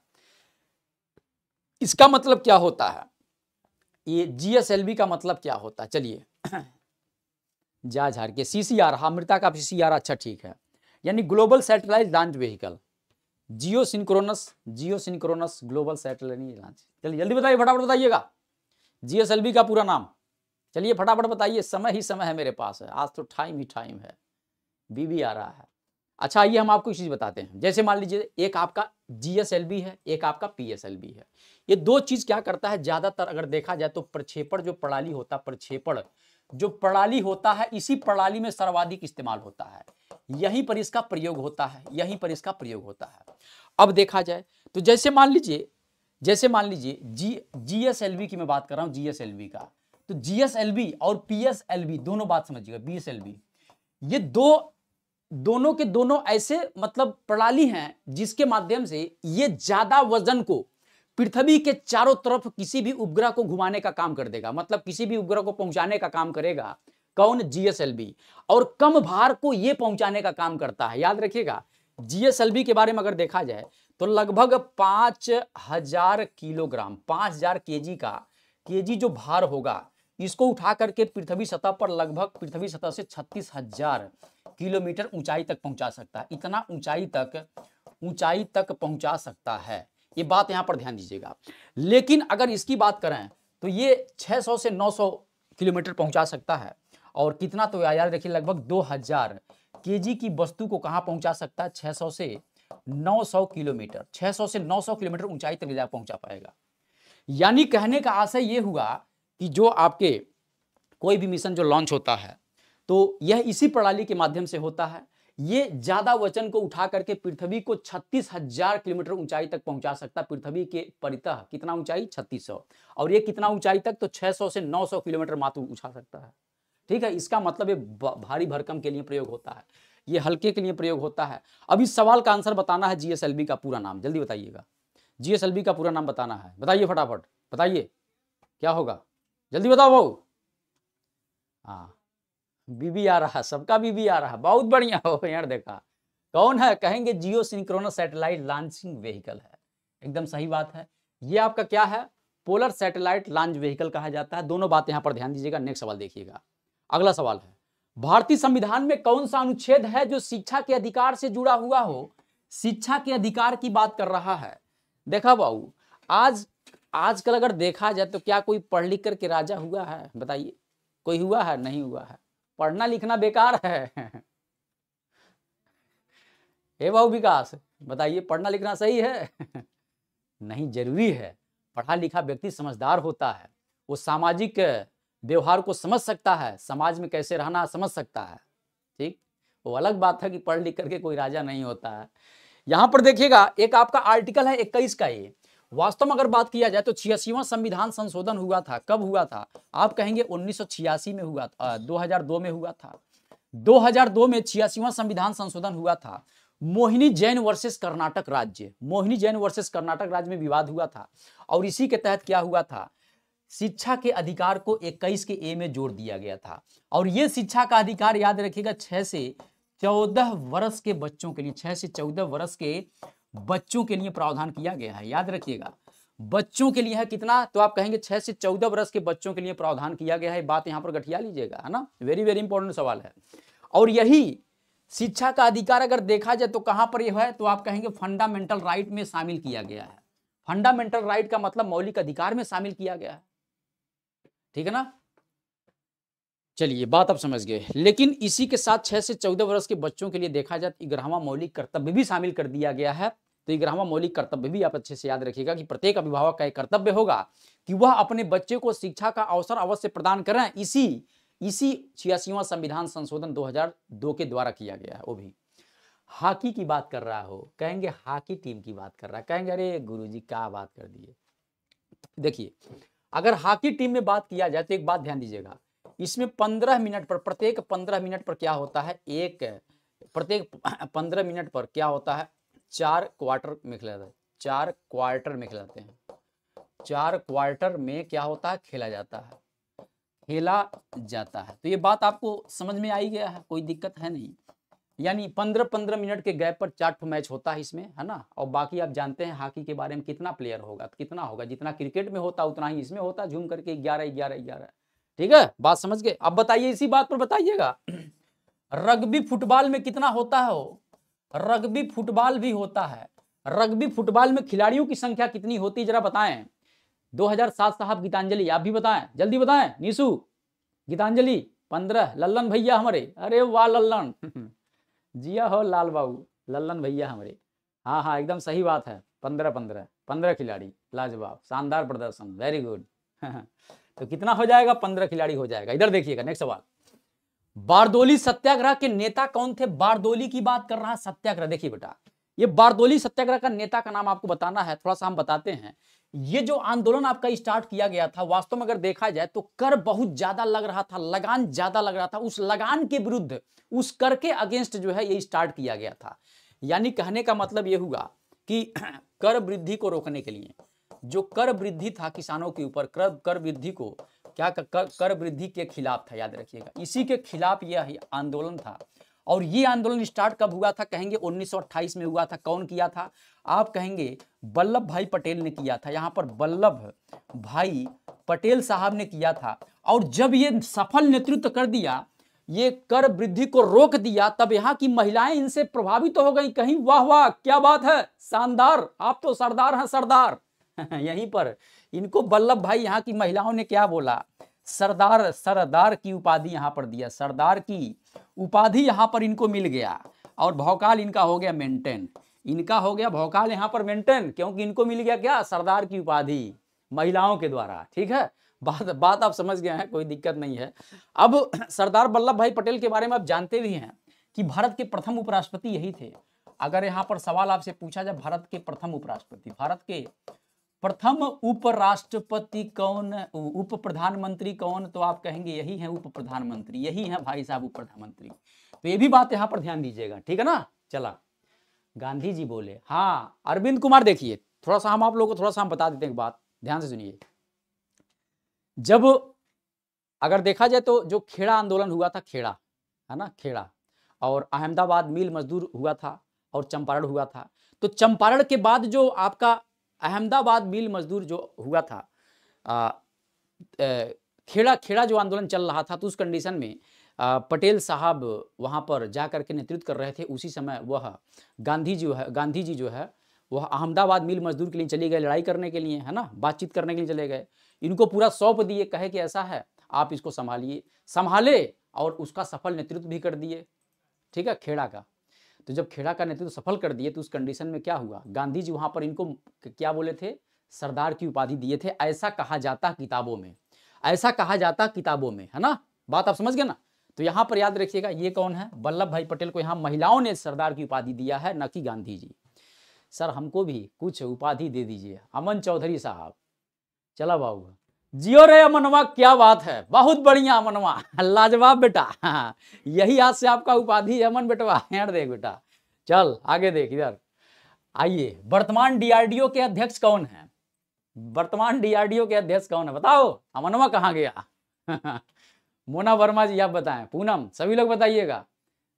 इसका मतलब क्या होता है। ये जीएसएलवी का मतलब क्या होता है। चलिए जा झार के सीसीआर, अमृता का सीसीआर, अच्छा ठीक है। यानी global satellite launch vehicle, geosynchronous global satellite launch. चलिए जल्दी बताइए, फटाफट बताइएगा जीएसएलवी का पूरा नाम। चलिए फटाफट बताइए, समय ही समय है मेरे पास है, आज तो टाइम ही टाइम है, बीबी आ रहा है। अच्छा आइए हम आपको एक चीज बताते हैं। जैसे मान लीजिए एक आपका जीएसएलवी है, एक आपका पीएसएलवी है। ये दो चीज क्या करता है, ज्यादातर अगर देखा जाए तो प्रक्षेपण जो प्रणाली होता है, प्रक्षेपण जो प्रणाली होता है, इसी प्रणाली में सर्वाधिक इस्तेमाल होता है। यहीं पर इसका प्रयोग होता है, यहीं पर इसका प्रयोग होता है। अब देखा जाए तो जैसे मान लीजिए जीएसएलवी की मैं बात कर रहा हूँ, जीएसएलवी का। तो जीएसएलवी और पीएसएलवी दोनों, बात समझिएगा, बीएसएलवी, ये दोनों के दोनों ऐसे मतलब प्रणाली हैं जिसके माध्यम से ये ज्यादा वजन को पृथ्वी के चारों तरफ किसी भी उपग्रह को घुमाने का काम कर देगा, मतलब किसी भी उपग्रह को पहुंचाने का काम करेगा। कौन, जीएसएलवी। और कम भार को ये पहुंचाने का काम करता है। याद रखिएगा जीएसएलवी के बारे में अगर देखा जाए तो लगभग 5,000 किलोग्राम, 5,000 केजी का केजी जो भार होगा, इसको उठा करके पृथ्वी सतह पर लगभग पृथ्वी सतह से 36,000 किलोमीटर ऊंचाई तक पहुंचा सकता है। इतना ऊंचाई तक पहुंचा सकता है। ये बात यहाँ पर ध्यान दीजिएगा। लेकिन अगर इसकी बात करें तो ये 600 से 900 किलोमीटर पहुंचा सकता है। और कितना, तो याद रखिए लगभग 2,000 केजी की वस्तु को कहाँ पहुंचा सकता है, 600 से 900 किलोमीटर 600 से 900 किलोमीटर ऊंचाई तक ले पहुंचा पाएगा। यानी कहने का आशय ये हुआ कि जो आपके कोई भी मिशन जो लॉन्च होता है तो यह इसी प्रणाली के माध्यम से होता है। ये ज्यादा वजन को उठा करके पृथ्वी को 36,000 किलोमीटर ऊंचाई तक पहुंचा सकता है। पृथ्वी के परितह कितना ऊंचाई, 3600, और ये कितना ऊंचाई तक, तो 600 से 900 किलोमीटर मात्र उठा सकता है। ठीक है, इसका मतलब ये भारी भरकम के लिए प्रयोग होता है, ये हल्के के लिए प्रयोग होता है। अब इस सवाल का आंसर बताना है, जीएसएलवी का पूरा नाम। जल्दी बताइएगा जीएसएलवी का पूरा नाम बताना है। बताइए फटाफट, बताइए क्या होगा, जल्दी बताओ भाऊ। हाँ बीबी आ रहा, सबका बीबी आ रहा, बहुत बढ़िया हो यार देखा। कौन है, कहेंगे geosynchronous satellite launching vehicle है। एकदम सही बात है। ये आपका क्या है, पोलर सैटेलाइट लॉन्च व्हीकल कहा जाता है। दोनों बात यहाँ पर ध्यान दीजिएगा। नेक्स्ट सवाल देखिएगा। अगला सवाल है, भारतीय संविधान में कौन सा अनुच्छेद है जो शिक्षा के अधिकार से जुड़ा हुआ हो। शिक्षा के अधिकार की बात कर रहा है। देखा बाबू, आजकल अगर देखा जाए तो क्या कोई पढ़ लिख करके राजा हुआ है, बताइए कोई हुआ है, नहीं हुआ है। पढ़ना लिखना बेकार है हे बाबू विकास, बताइए पढ़ना लिखना सही है नहीं, जरूरी है। पढ़ा लिखा व्यक्ति समझदार होता है, वो सामाजिक व्यवहार को समझ सकता है, समाज में कैसे रहना समझ सकता है। ठीक, वो अलग बात है कि पढ़ लिख करके कोई राजा नहीं होता है। यहाँ पर देखिएगा एक आपका आर्टिकल है 21 का। ये वास्तव में अगर बात किया जाए तो 86वां संविधान संशोधन हुआ था। कब हुआ था, आप कहेंगे 1986 में हुआ था, 2002 में हुआ था। 2002 में 86वां संविधान संशोधन हुआ था। मोहिनी जैन वर्सेस कर्नाटक राज्य, मोहिनी जैन वर्सेस कर्नाटक राज्य में विवाद हुआ था और इसी के तहत क्या हुआ था, शिक्षा के अधिकार को 21 के ए में जोड़ दिया गया था। और ये शिक्षा का अधिकार याद रखिएगा 6 से 14 वर्ष के बच्चों के लिए, 6 से 14 वर्ष के बच्चों के लिए प्रावधान किया गया है, याद रखिएगा बच्चों के लिए है कितना, तो आप कहेंगे 6 से 14 वर्ष के बच्चों के लिए प्रावधान किया गया है, बात यहां पर गठिया लीजिएगा, है ना, वेरी वेरी इंपॉर्टेंट सवाल है। और यही शिक्षा का अधिकार अगर देखा जाए तो कहां पर यह है, तो आप कहेंगे फंडामेंटल राइट में शामिल किया गया है। फंडामेंटल राइट का मतलब मौलिक अधिकार में शामिल किया गया है, ठीक है ना। चलिए बात आप समझ गए, लेकिन इसी के साथ 6 से 14 वर्ष के बच्चों के लिए देखा जाए तो 11वां मौलिक कर्तव्य भी शामिल कर दिया गया है। तो 11वां मौलिक कर्तव्य भी आप अच्छे से याद रखिएगा कि प्रत्येक अभिभावक का एक कर्तव्य होगा कि वह अपने बच्चे को शिक्षा का अवसर अवश्य प्रदान करें। इसी 86वां संविधान संशोधन 2002 के द्वारा किया गया है। वो भी हॉकी की बात कर रहा हो कहेंगे हॉकी टीम की बात कर रहा है, कहेंगे अरे गुरुजी क्या बात कर दिए। देखिए अगर हॉकी टीम में बात किया जाए तो एक बात ध्यान दीजिएगा, इसमें 15 मिनट पर, प्रत्येक 15 मिनट पर क्या होता है, प्रत्येक 15 मिनट पर क्या होता है, 4 क्वार्टर में खेला जाता है, 4 क्वार्टर में खिलाते हैं, 4 क्वार्टर में क्या होता है खेला जाता है, खेला जाता है। तो ये बात आपको समझ में आई गया है, कोई दिक्कत है नहीं। यानी 15-15 मिनट के गैप पर 4 मैच होता है इसमें, है ना। और बाकी आप जानते हैं हॉकी के बारे में कितना प्लेयर होगा, कितना होगा, जितना क्रिकेट में होता उतना ही इसमें होता, झूम करके 11-11-11, ठीक है, बात समझ गए। अब बताइए इसी बात पर बताइएगा रग्बी फुटबॉल में कितना होता है, वो रग्बी फुटबॉल भी होता है। रग्बी फुटबॉल में खिलाड़ियों की संख्या कितनी होती है जरा बताएं। 2007 साहब गीतांजलि आप भी बताएं, जल्दी बताएं। निशु गीतांजलि 15, लल्लन भैया हमारे, अरे वाह लल्लन, जिया हो लाल बाबू, लल्लन भैया हमारे, हाँ हाँ एकदम सही बात है, 15-15 खिलाड़ी, लाजवाब, शानदार प्रदर्शन, वेरी गुड तो कितना हो जाएगा, 15 खिलाड़ी हो जाएगा। इधर देखिएगा नेक्स्ट सवाल, बारदोली सत्याग्रह के नेता कौन थे। बारदोली की बात कर रहा है, सत्याग्रह, देखिए बेटा ये बारदोली सत्याग्रह का नेता का नाम आपको बताना है। थोड़ा सा हम बताते हैं, ये जो आंदोलन आपका स्टार्ट किया गया था, वास्तव में अगर देखा जाए तो कर बहुत ज्यादा लग रहा था, लगान ज्यादा लग रहा था, उस लगान के विरुद्ध, उस कर के अगेंस्ट जो है ये स्टार्ट किया गया था। यानी कहने का मतलब ये हुआ कि कर वृद्धि को रोकने के लिए, जो कर वृद्धि था किसानों के ऊपर, कर वृद्धि को क्या, कर वृद्धि के खिलाफ था, याद रखिएगा, इसी के खिलाफ यह आंदोलन था। और ये आंदोलन स्टार्ट कब हुआ था कहेंगे 1928 में हुआ था। कौन किया था, आप कहेंगे वल्लभ भाई पटेल ने किया था। यहाँ पर वल्लभ भाई पटेल साहब ने किया था। और जब ये सफल नेतृत्व कर दिया, ये कर वृद्धि को रोक दिया, तब यहाँ की महिलाएं इनसे प्रभावित तो हो गई, कहीं वाह वाह क्या बात है, शानदार, आप तो सरदार हैं सरदार यहीं पर इनको वल्लभ भाई, यहाँ की महिलाओं ने क्या बोला, सरदार, सरदार की उपाधि यहाँ पर दिया, सरदार की उपाधि यहाँ पर इनको मिल गया। और भौकाल इनका हो गया मेंटेन, इनका हो गया भौकाल यहाँ पर मेंटेन, क्योंकि इनको मिल गया क्या, सरदार की उपाधि महिलाओं के द्वारा, ठीक है। बात आप समझ गए हैं, कोई दिक्कत नहीं है। अब सरदार वल्लभ भाई पटेल के बारे में आप जानते भी हैं कि भारत के प्रथम उपराष्ट्रपति यही थे। अगर यहाँ पर सवाल आपसे पूछा जाए भारत के प्रथम उपराष्ट्रपति, भारत के प्रथम उपराष्ट्रपति कौन, उप प्रधानमंत्री कौन, तो आप कहेंगे यही है उप प्रधानमंत्री, यही है भाई साहब उप प्रधानमंत्री। तो ये भी बात यहाँ पर ध्यान दीजिएगा, ठीक है ना। चला, गांधी जी बोले, हाँ अरविंद कुमार, देखिए थोड़ा सा हम आप लोगों को थोड़ा सा हम बता देते हैं, बात ध्यान से सुनिए। जब अगर देखा जाए तो जो खेड़ा आंदोलन हुआ था, खेड़ा है ना, खेड़ा और अहमदाबाद मिल मजदूर हुआ था और चंपारण हुआ था। तो चंपारण के बाद जो आपका अहमदाबाद मिल मजदूर जो हुआ था, खेड़ा जो आंदोलन चल रहा था, तो उस कंडीशन में पटेल साहब वहाँ पर जा करके नेतृत्व कर रहे थे। उसी समय वह गांधी जी जो है वह अहमदाबाद मिल मजदूर के लिए चले गए, लड़ाई करने के लिए, है ना, बातचीत करने के लिए चले गए। इनको पूरा सौंप दिए, कहे कि ऐसा है आप इसको संभालिए, संभाले और उसका सफल नेतृत्व भी कर दिए, ठीक है, खेड़ा का। तो जब खेड़ा का नेतृत्व सफल कर दिए तो उस कंडीशन में क्या हुआ, गांधी जी वहां पर इनको क्या बोले थे, सरदार की उपाधि दिए थे। ऐसा कहा जाता किताबों में, ऐसा कहा जाता किताबों में, है ना, बात आप समझ गए ना। तो यहाँ पर याद रखिएगा ये कौन है, वल्लभ भाई पटेल को यहाँ महिलाओं ने सरदार की उपाधि दिया है, न कि गांधी जी। सर हमको भी कुछ उपाधि दे दीजिए, अमन चौधरी साहब, चला बाबू, जियो रे अमनवा, क्या बात है, बहुत बढ़िया अमनवा, लाजवाब बेटा, यही आज से आपका उपाधि है अमन बेटवा, यार देख बेटा, चल आगे देख इधर आइए, वर्तमान डीआरडीओ के अध्यक्ष कौन है? वर्तमान डीआरडीओ के अध्यक्ष कौन है? बताओ, अमनवा कहाँ गया? मोना वर्मा जी आप बताएं, पूनम, सभी लोग बताइएगा।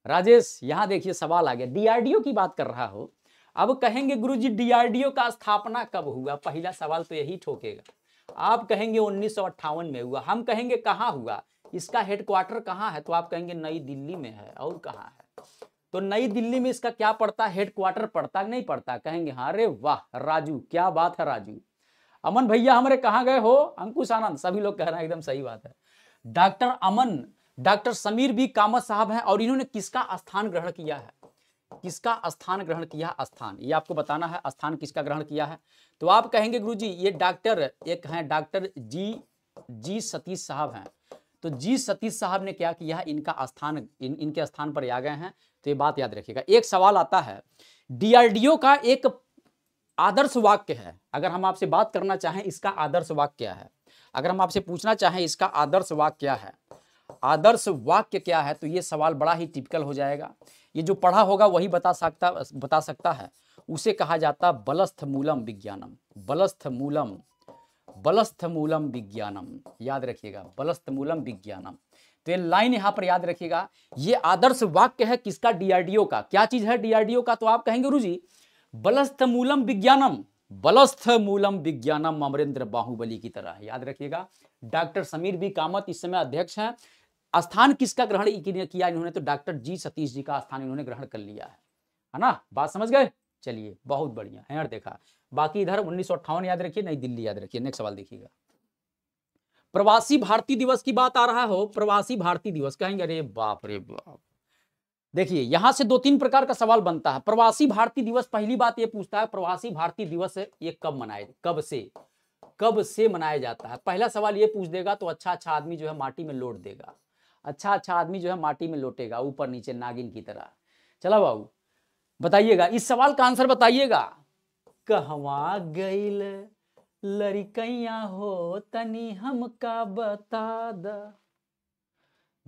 राजेश, यहाँ देखिए सवाल आ गया, डीआरडीओ की बात कर रहा हो, अब कहेंगे गुरुजी डीआरडीओ का स्थापना कब हुआ? पहला सवाल तो यही ठोकेगा। आप कहेंगे 1958 में हुआ, हम कहेंगे कहाँ हुआ, इसका हेडक्वार्टर कहाँ है? तो आप कहेंगे नई दिल्ली में है, और कहाँ है? तो नई दिल्ली में इसका क्या पड़ता, हेडक्वार्टर पड़ता नहीं पड़ता? कहेंगे हाँ। अरे वाह राजू, क्या बात है राजू। अमन भैया हमारे कहाँ गए हो? अंकुश आनंद, सभी लोग कह रहे हैं एकदम सही बात है। डॉक्टर अमन, डॉक्टर समीर भी कामत साहब हैं, और इन्होंने किसका स्थान ग्रहण किया है? किसका स्थान ग्रहण किया? स्थान ये आपको बताना है, स्थान किसका ग्रहण किया है। तो आप कहेंगे गुरुजी ये डॉक्टर एक हैं, डॉक्टर जी सतीश साहब हैं। तो जी सतीश साहब ने क्या किया है? इनका स्थान इनके स्थान पर आ गए हैं। तो ये बात याद रखिएगा। एक सवाल आता है, डीआरडीओ का एक आदर्श वाक्य है। अगर हम आपसे बात करना चाहें इसका आदर्श वाक्य क्या है, अगर हम आपसे पूछना चाहें इसका आदर्श वाक्य क्या है, आदर्श वाक्य क्या है, तो ये सवाल बड़ा ही टिपिकल हो जाएगा। ये जो पढ़ा होगा वही बता सकता है। उसे कहा जाता बलस्थमूलम विज्ञानम, बलस्थमूलम, बलस्थमूलम विज्ञानम, याद रखिएगा, बलस्थमूलम विज्ञानम। तो ये लाइन यहाँ पर याद रखिएगा, ये आदर्श वाक्य है किसका? डीआरडीओ का। क्या चीज है डीआरडीओ का? तो आप कहेंगे गुरुजी बलस्थमूलम विज्ञानम, बलस्थमूलम विज्ञानम, अमरेंद्र बाहुबली की तरह, याद रखिएगा। डॉक्टर समीर बी कामत इस समय अध्यक्ष हैं। स्थान किसका ग्रहण किया इन्होंने? तो डॉक्टर जी सतीश जी का स्थान इन्होंने ग्रहण कर लिया है ना, बात समझ गए? चलिए बहुत बढ़िया है यार, देखा। बाकी इधर 1958 याद रखिए, नई दिल्ली याद रखिए। नेक्स्ट सवाल देखिएगा, प्रवासी भारतीय दिवस की बात आ रहा हो, प्रवासी भारतीय दिवस कहेंगे अरे बाप रे बाप। देखिए यहां से दो तीन प्रकार का सवाल बनता है। प्रवासी भारतीय दिवस पहली बात ये पूछता है, प्रवासी भारतीय दिवस ये कब से मनाया जाता है? पहला सवाल ये पूछ देगा तो अच्छा आदमी जो है माटी में लौट देगा, अच्छा आदमी जो है माटी में लौटेगा, ऊपर नीचे नागिन की तरह। चला बाबू बताइएगा, इस सवाल का आंसर बताइएगा। कहवा गईल लड़कैया हो तनी हमका बता द,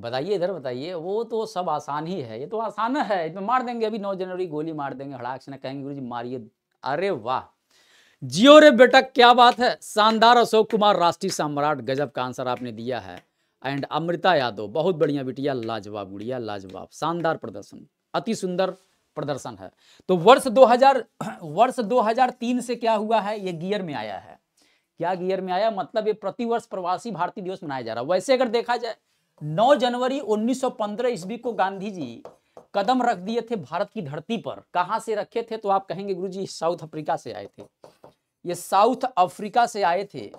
बताइए इधर बताइए। वो तो सब आसान ही है, ये तो आसान है, इसमें मार देंगे अभी 9 जनवरी गोली मार देंगे हड़ाक से, ना कहेंगे गुरुजी मारिए। अरे वाह जियो रे बेटा, क्या बात है, शानदार। अशोक कुमार राष्ट्रीय सम्राट, गजब का आंसर आपने दिया है। एंड अमृता यादव, बहुत बढ़िया बिटिया, लाजवाब गुड़िया, लाजवाब, शानदार प्रदर्शन, अति सुंदर प्रदर्शन है। तो वर्ष 2003 से क्या हुआ है? ये गियर में आया है। क्या गियर में आया? मतलब ये प्रतिवर्ष प्रवासी भारतीय दिवस मनाया जा रहा है। वैसे अगर देखा जाए 9 जनवरी 1915 ईस्वी को गांधी जी कदम रख दिए थे भारत की धरती पर। कहां से रखे थे? तो आप कहेंगे गुरुजी साउथ अफ्रीका से आए थे। ये साउथ अफ्रीका से आए थे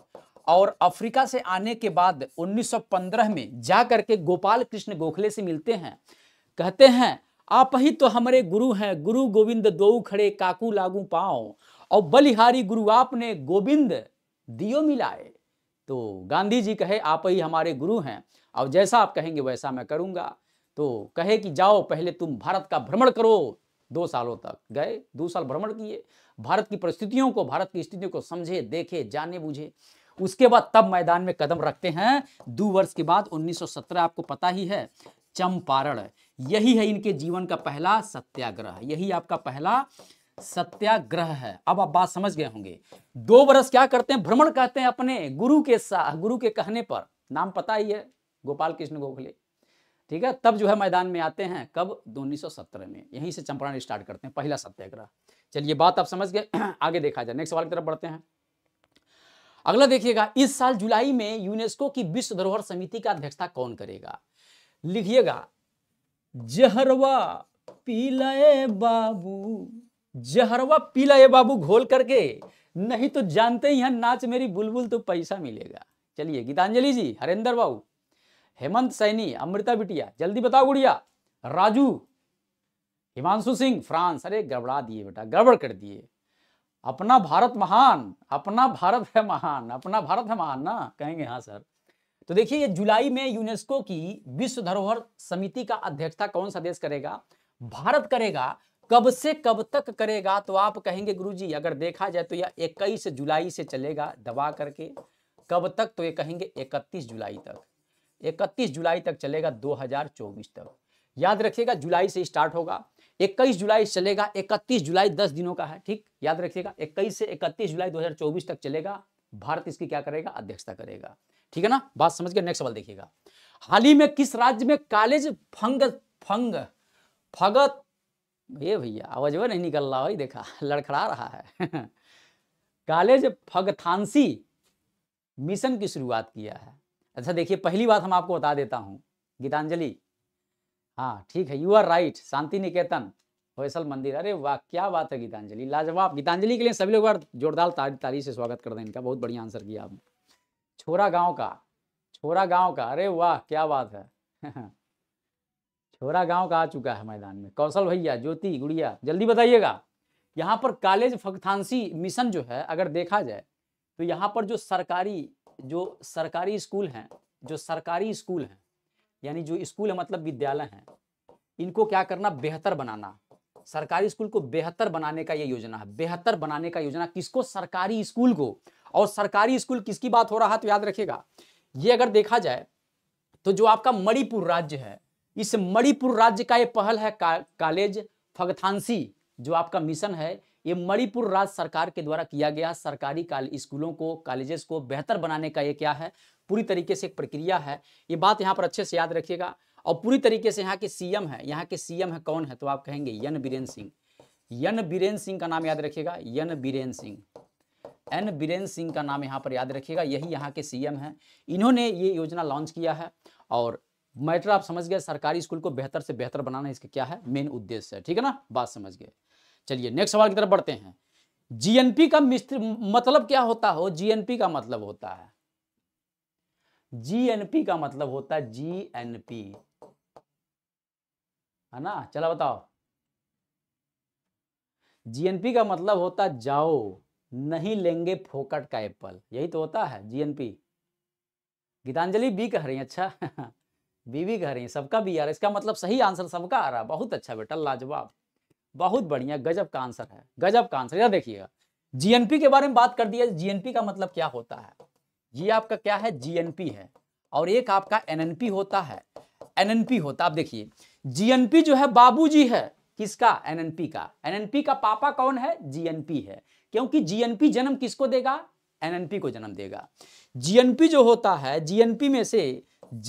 और अफ्रीका से आने के बाद 1915 में जा करके गोपाल कृष्ण गोखले से मिलते हैं, कहते हैं आप ही तो हमारे गुरु हैं, गुरु गोविंद दोऊ खड़े काकू लागू पाओ, और बलिहारी गुरु आपने गोविंद दियो मिलाए। तो गांधी जी कहे आप ही हमारे गुरु हैं और जैसा आप कहेंगे वैसा मैं करूंगा। तो कहे कि जाओ पहले तुम भारत का भ्रमण करो, 2 सालों तक गए, 2 साल भ्रमण किए, भारत की परिस्थितियों को, भारत की स्थितियों को समझे, देखे, जाने बूझे। उसके बाद तब मैदान में कदम रखते हैं 2 वर्ष के बाद 1917, आपको पता ही है, चंपारण। यही है इनके जीवन का पहला सत्याग्रह, यही आपका पहला सत्याग्रह है। अब आप बात समझ गए होंगे। 2 वर्ष क्या करते हैं? भ्रमण करते हैं अपने गुरु के साथ, गुरु के कहने पर, नाम पता ही है गोपाल कृष्ण गोखले, ठीक है। तब जो है मैदान में आते हैं, कब? 1917 में। यहीं से चंपारण स्टार्ट करते हैं, पहला सत्याग्रह। चलिए बात आप समझ गए, आगे देखा जाए। नेक्स्ट सवाल की तरफ बढ़ते हैं। अगला देखिएगा, इस साल जुलाई में यूनेस्को की विश्व धरोहर समिति का अध्यक्षता कौन करेगा? लिखिएगा, जहरवा पीले बाबू, जहरवा पीले बाबू घोल करके, नहीं तो जानते ही हैं नाच मेरी बुलबुल तो पैसा मिलेगा। चलिए गीतांजलि जी, हरेंद्र बाबू, हेमंत सैनी, अमृता बिटिया, जल्दी बताओ गुड़िया, राजू, हिमांशु सिंह, फ्रांस। अरे गड़बड़ा दिए बेटा, गड़बड़ कर दिए। अपना भारत महान, अपना भारत है महान, अपना भारत है महान ना, कहेंगे हाँ सर। तो देखिए ये जुलाई में यूनेस्को की विश्व धरोहर समिति का अध्यक्षता कौन सा देश करेगा? भारत करेगा। कब से कब तक करेगा? तो आप कहेंगे गुरुजी अगर देखा जाए तो यह 21 जुलाई से चलेगा दबा करके। कब तक? तो ये कहेंगे 31 जुलाई तक, 31 जुलाई तक चलेगा, 2024 तक, याद रखिएगा। जुलाई से स्टार्ट होगा। 21 जुलाई चलेगा, 31 जुलाई 10 दिनों का है, ठीक याद रखिएगा। 21 से 31 जुलाई 2024 तक चलेगा। भारत इसकी क्या करेगा, अध्यक्षता करेगा, ठीक है ना, बात समझ के। नेक्स्ट सवाल देखिएगा, हाल ही में किस राज्य में कॉलेज फंगत ये भैया आवाज वो नहीं निकल रहा, वही देखा लड़खड़ा रहा है कॉलेज फंगथांसी मिशन की शुरुआत किया है। अच्छा देखिए, पहली बात हम आपको बता देता हूँ गीतांजलि, हाँ ठीक है, you are right, Shanti Niketan Hoysala मंदिर। अरे वाह क्या बात है गीतांजलि, लाजवाब। गीतांजलि के लिए सभी लोग बार जोरदार तारीफ से स्वागत कर दें इनका, बहुत बढ़िया आंसर किया आपने। छोरा गांव का अरे वाह क्या बात है छोरा गांव का आ चुका है मैदान में। कौशल भैया, ज्योति गुड़िया, जल्दी बताइएगा। यहाँ पर कॉलेज फंगथांसी मिशन जो है अगर देखा जाए तो यहाँ पर जो सरकारी स्कूल हैं यानी जो स्कूल है मतलब विद्यालय हैं, इनको क्या करना, बेहतर बनाना। सरकारी स्कूल को बेहतर बनाने का ये योजना है। बेहतर बनाने का योजना किसको, सरकारी स्कूल को। और सरकारी स्कूल किसकी बात हो रहा है तो याद रखिएगा, ये अगर देखा जाए तो जो आपका मणिपुर राज्य है, इस मणिपुर राज्य का ये पहल है कॉलेज फंगथांसी, जो आपका मिशन है ये मणिपुर राज्य सरकार के द्वारा किया गया। सरकारी स्कूलों को, कॉलेजेस को बेहतर बनाने का ये क्या है, पूरी तरीके से एक प्रक्रिया है। ये बात यहाँ पर अच्छे से याद रखिएगा। और पूरी तरीके से यहाँ के सीएम है कौन है तो आप कहेंगे यन बीरेन सिंह का नाम याद रखिएगा। एन बीरेन सिंह का नाम यहाँ पर याद रखिएगा, यही यहाँ के सीएम हैं। इन्होंने ये योजना लॉन्च किया है और मैटर आप समझ गए, सरकारी स्कूल को बेहतर से बेहतर बनाना इसका क्या है, मेन उद्देश्य है, ठीक है ना, बात समझ गए। चलिए नेक्स्ट सवाल की तरफ बढ़ते हैं। जीएनपी का मतलब क्या होता है? जीएनपी का मतलब होता है जीएनपी है ना, चला बताओ। जीएनपी का मतलब होता है जाओ नहीं लेंगे फोकट का एप्पल, यही तो होता है जीएनपी। गीतांजलि बी कह रही है, अच्छा बीवी कह रही है, सबका बी आ रहा है, इसका मतलब सही आंसर सबका आ रहा है। बहुत अच्छा बेटा, लाजवाब, बहुत बढ़िया, गजब का आंसर है, गजब का आंसर। याद देखिएगा, जीएनपी के बारे में बात कर दिया। जीएनपी का मतलब क्या होता है, ये आपका क्या है, जीएनपी है। और एक आपका एनएनपी होता है, एनएनपी होता है। आप देखिए जीएनपी जो है बाबूजी है, किसका, एनएनपी का पापा कौन है, जीएनपी है, क्योंकि जीएनपी जन्म किसको देगा, एनएनपी को जन्म देगा। जीएनपी जो होता है, जीएनपी में से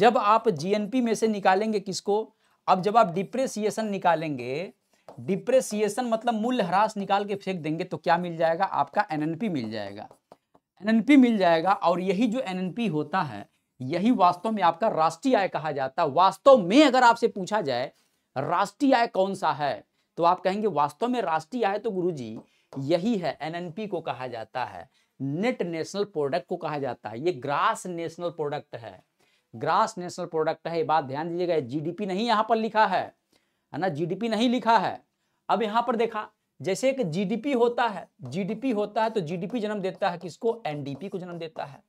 जब आप निकालेंगे किसको, अब जब आप डिप्रेसिएशन निकालेंगे, डिप्रेसिएशन मतलब मूल्यह्रास निकाल के फेंक देंगे तो क्या मिल जाएगा, आपका एनएनपी मिल जाएगा, एनएनपी मिल जाएगा। और यही जो एनएनपी होता है यही वास्तव में आपका राष्ट्रीय आय कहा जाता है। वास्तव में अगर आपसे पूछा जाए राष्ट्रीय आय कौन सा है तो आप कहेंगे वास्तव में राष्ट्रीय आय तो गुरुजी यही है, एनएनपी को कहा जाता है, नेट नेशनल प्रोडक्ट को कहा जाता है। ये ग्रास नेशनल प्रोडक्ट है, ग्रास नेशनल प्रोडक्ट है, ये बात ध्यान दीजिएगा। जीडीपी नहीं यहाँ पर लिखा है ना, जीडीपी नहीं लिखा है। अब यहाँ पर देखा जैसे एक जीडीपी होता है, जीडीपी होता है तो जीडीपी जन्म देता है किसको, एनडीपी को जन्म देता है।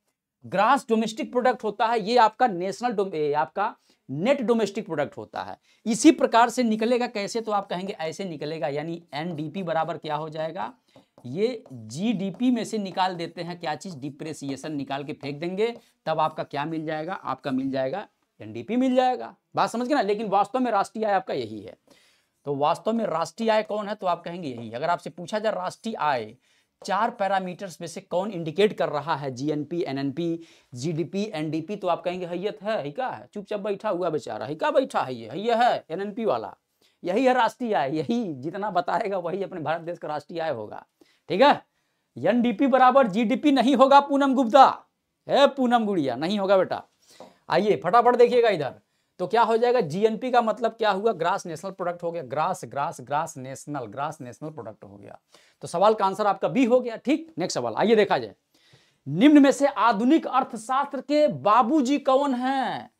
ग्रास डोमेस्टिक प्रोडक्ट होता है, ये आपका नेशनल आपका नेट डोमेस्टिक प्रोडक्ट होता है। इसी प्रकार से निकलेगा कैसे तो आप कहेंगे ऐसे निकलेगा, यानी एनडीपी बराबर क्या हो जाएगा, ये जीडीपी में से निकाल देते हैं क्या चीज, डिप्रेसिएशन निकाल के फेंक देंगे, तब आपका क्या मिल जाएगा, आपका मिल जाएगा एनडीपी मिल जाएगा, बात समझ गए ना। लेकिन वास्तव में राष्ट्रीय आय आपका यही है। तो वास्तव में राष्ट्रीय आय कौन है तो आप कहेंगे यही। अगर आपसे पूछा जाए राष्ट्रीय आय 4 पैरामीटर्स में से कौन इंडिकेट कर रहा है, जीएनपी, एनएनपी, जीडीपी, एनडीपी, तो आप कहेंगे हैयत है, हिका है, चुपचाप बैठा हुआ बेचारा, हिका बैठा है, ये है एनएनपी वाला, यही है राष्ट्रीय आय, यही जितना बताएगा वही अपने भारत देश का राष्ट्रीय आय होगा, ठीक है। एनडीपी बराबर जीडीपी नहीं होगा पूनम गुप्ता, है पूनम गुड़िया, नहीं होगा बेटा। आइए फटाफट देखिएगा इधर, तो क्या हो जाएगा, जीएनपी का मतलब क्या हुआ, ग्रास नेशनल प्रोडक्ट हो गया, ग्रास नेशनल प्रोडक्ट हो गया। तो सवाल का आंसर आपका बी हो गया, ठीक। नेक्स्ट सवाल आइए देखा जाए, निम्न में से आधुनिक अर्थशास्त्र के बाबूजी कौन हैं।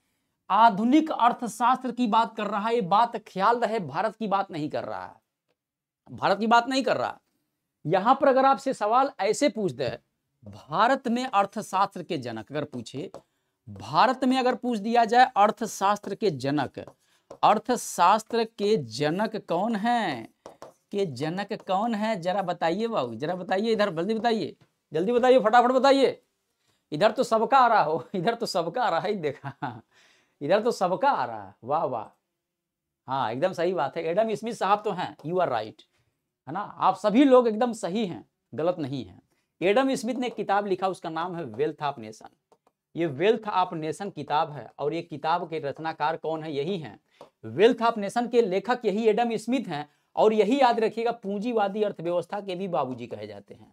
आधुनिक अर्थशास्त्र की बात कर रहा है, ये बात ख्याल रहे भारत की बात नहीं कर रहा है, भारत की बात नहीं कर रहा। यहां पर अगर आपसे सवाल ऐसे पूछ दे, भारत में अर्थशास्त्र के जनक अगर पूछे, भारत में अगर पूछ दिया जाए अर्थशास्त्र के जनक, अर्थशास्त्र के जनक कौन है, के जनक कौन है, जरा बताइए बाबू, जरा बताइए इधर, जल्दी बताइए फटाफट बताइए। इधर तो सबका आ रहा हो, इधर तो सबका आ रहा है, देखा इधर तो सबका आ रहा है, वाह वाह हाँ एकदम सही बात है, एडम स्मिथ साहब तो हैं, यू आर राइट, है ना, आप सभी लोग एकदम सही हैं, गलत नहीं हैं। एडम स्मिथ ने एक किताब लिखा, उसका नाम है वेल्थ ऑफ नेशन। ये वेल्थ ऑफ नेशन किताब है और ये किताब के रचनाकार कौन है, यही हैं। वेल्थ ऑफ नेशन के लेखक यही एडम स्मिथ हैं और यही याद रखिएगा पूंजीवादी अर्थव्यवस्था के भी बाबूजी कहे जाते हैं।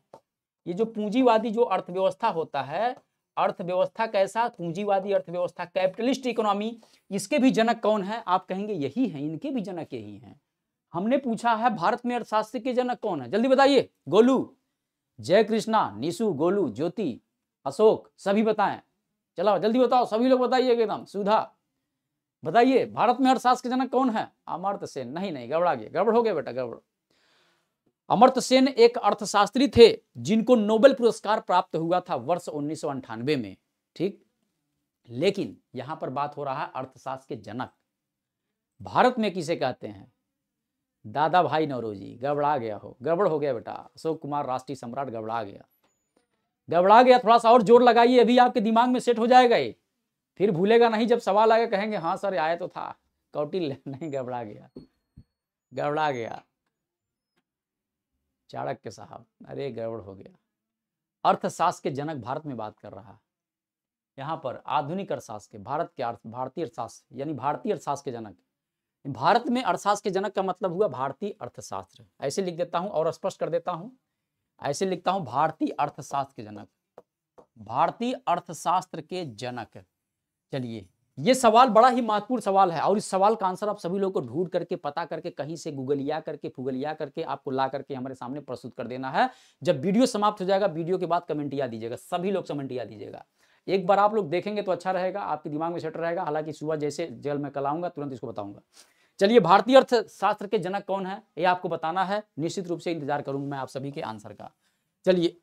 ये जो पूंजीवादी जो अर्थव्यवस्था होता है, अर्थव्यवस्था कैसा, पूंजीवादी अर्थव्यवस्था, कैपिटलिस्ट इकोनॉमी, इसके भी जनक कौन है, आप कहेंगे यही है, इनके भी जनक यही हैं। हमने पूछा है भारत में अर्थशास्त्र के जनक कौन है, जल्दी बताइए। गोलू, जय कृष्णा, निशु, गोलू, ज्योति, अशोक, सभी बताएं, चलो जल्दी बताओ, सभी लोग बताइए एकदम। सुधा बताइए, भारत में अर्थशास्त्र के जनक कौन है। अमर्त्य सेन, नहीं नहीं गड़बड़ा गए, गड़बड़ हो गया बेटा, गड़बड़। अमर्त्य सेन एक अर्थशास्त्री थे जिनको नोबेल पुरस्कार प्राप्त हुआ था वर्ष 1998 में, ठीक। लेकिन यहां पर बात हो रहा है अर्थशास्त्र के जनक भारत में किसे कहते हैं, दादा भाई नौरोजी, गड़बड़ा गया हो, गड़बड़ हो गया बेटा। अशोक कुमार राष्ट्रीय सम्राट, गड़बड़ा गया, गड़बड़ा गया, थोड़ा सा और जोर लगाइए, अभी आपके दिमाग में सेट हो जाएगा, ये फिर भूलेगा नहीं, जब सवाल आएगा कहेंगे हाँ सर आया तो था कौटिल्य, नहीं गड़बड़ा गया, गड़बड़ा गया। चाणक्य साहब, अरे गड़बड़ हो गया। अर्थशास्त्र के जनक भारत में बात कर रहा है यहाँ पर, आधुनिक अर्थशास्त्र के, भारत के अर्थ, भारतीय अर्थशास्त्र यानी भारतीय अर्थशास्त्र के जनक। भारत में अर्थशास्त्र के जनक का मतलब हुआ भारतीय अर्थशास्त्र, ऐसे लिख देता हूँ और स्पष्ट कर देता हूँ, ऐसे लिखता हूँ भारतीय अर्थशास्त्र के जनक, भारतीय अर्थशास्त्र के जनक। चलिए, ये सवाल बड़ा ही महत्वपूर्ण सवाल है और इस सवाल का आंसर आप सभी लोगों को ढूंढ करके, पता करके, कहीं से गूगलिया करके, फूगलिया करके आपको ला करके हमारे सामने प्रस्तुत कर देना है। जब वीडियो समाप्त हो जाएगा, वीडियो के बाद कमेंटिया दीजिएगा, सभी लोग कमेंटिया दीजिएगा। एक बार आप लोग देखेंगे तो अच्छा रहेगा, आपके दिमाग में सेट रहेगा। हालांकि सुबह जैसे जेल में कल आऊंगा तुरंत इसको बताऊंगा। चलिए, भारतीय अर्थशास्त्र के जनक कौन है ये आपको बताना है, निश्चित रूप से इंतजार करूंगा मैं आप सभी के आंसर का। चलिए,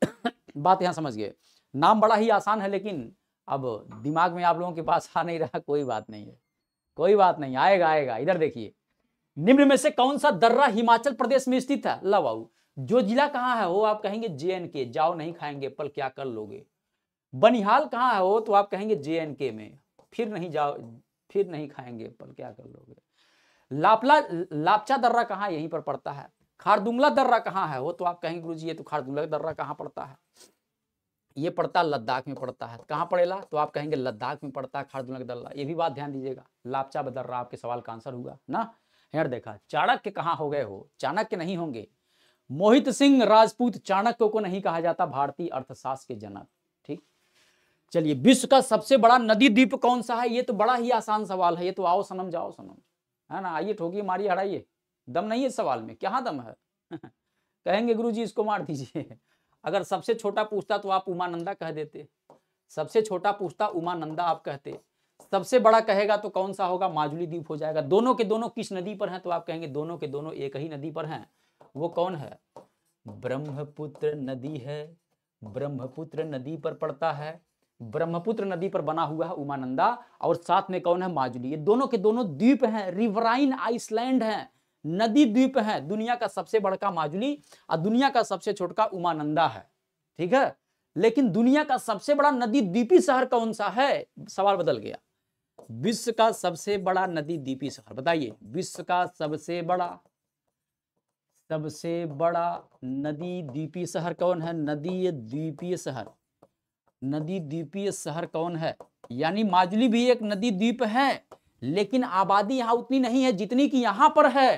बात यहाँ समझिए, नाम बड़ा ही आसान है लेकिन अब दिमाग में आप लोगों के पास आ नहीं रहा, कोई बात नहीं है, कोई बात नहीं, आएगा आएगा। इधर देखिए, निम्न में से कौन सा दर्रा हिमाचल प्रदेश में स्थित है। लवाऊ, जो जिला कहाँ है वो आप कहेंगे जेएनके, जाओ नहीं खाएंगे पल क्या कर लोगे। बनिहाल कहाँ है वो, तो आप कहेंगे जेएनके में, फिर नहीं जाओ फिर नहीं खाएंगे पल क्या कर लोगे। लापचा दर्रा कहाँ, यहीं पर पड़ता है। खारदुंगला दर्रा कहाँ है वो, तो आप कहेंगे गुरु जी ये तो खारदुंगला दर्रा कहाँ पड़ता है, ये पड़ता लद्दाख में पड़ता है, कहाँ पड़ेगा, तो आप कहेंगे लद्दाख में पड़ता है खारदुंगला दर्रा। ये भी बात ध्यान दीजिएगा, लापचा दर्रा आपके सवाल का आंसर हुआ ना। यार देखा, चाणक्य कहाँ हो गए हो, चाणक्य नहीं होंगे, मोहित सिंह राजपूत चाणक्य को नहीं कहा जाता भारतीय अर्थशास्त्र के जनक, ठीक। चलिए, विश्व का सबसे बड़ा नदी द्वीप कौन सा है, ये तो बड़ा ही आसान सवाल है, ये तो आओ सनम जाओ सनम, है ना, आइए ठोकिए मारिए हड़ाइए, दम नहीं है सवाल में, क्या दम है कहेंगे गुरु जी इसको मार दीजिए। अगर सबसे छोटा पूछता तो आप उमानंदा कह देते, सबसे छोटा पूछता उमानंदा आप कहते। सबसे बड़ा कहेगा तो कौन सा होगा, माजुली द्वीप हो जाएगा। दोनों के दोनों किस नदी पर हैं, तो आप कहेंगे दोनों के दोनों एक ही नदी पर हैं, वो कौन है, ब्रह्मपुत्र नदी है, ब्रह्मपुत्र नदी पर पड़ता है, ब्रह्मपुत्र नदी पर बना हुआ है उमानंदा और साथ में कौन है, माजुली। ये दोनों के दोनों द्वीप हैं, रिवराइन आइसलैंड है, नदी द्वीप है। दुनिया का सबसे बड़का माजुली और दुनिया का सबसे छोटा उमानंदा है, ठीक है। लेकिन दुनिया का सबसे बड़ा नदी द्वीपी शहर कौन सा है, सवाल बदल गया। विश्व का सबसे बड़ा नदी द्वीपी शहर बताइए, विश्व का सबसे बड़ा नदी द्वीपीय शहर कौन है, नदी द्वीपीय शहर, नदी द्वीपीय शहर कौन है, यानी माजुली भी एक नदी द्वीप है लेकिन आबादी यहाँ उतनी नहीं है जितनी की यहाँ पर है।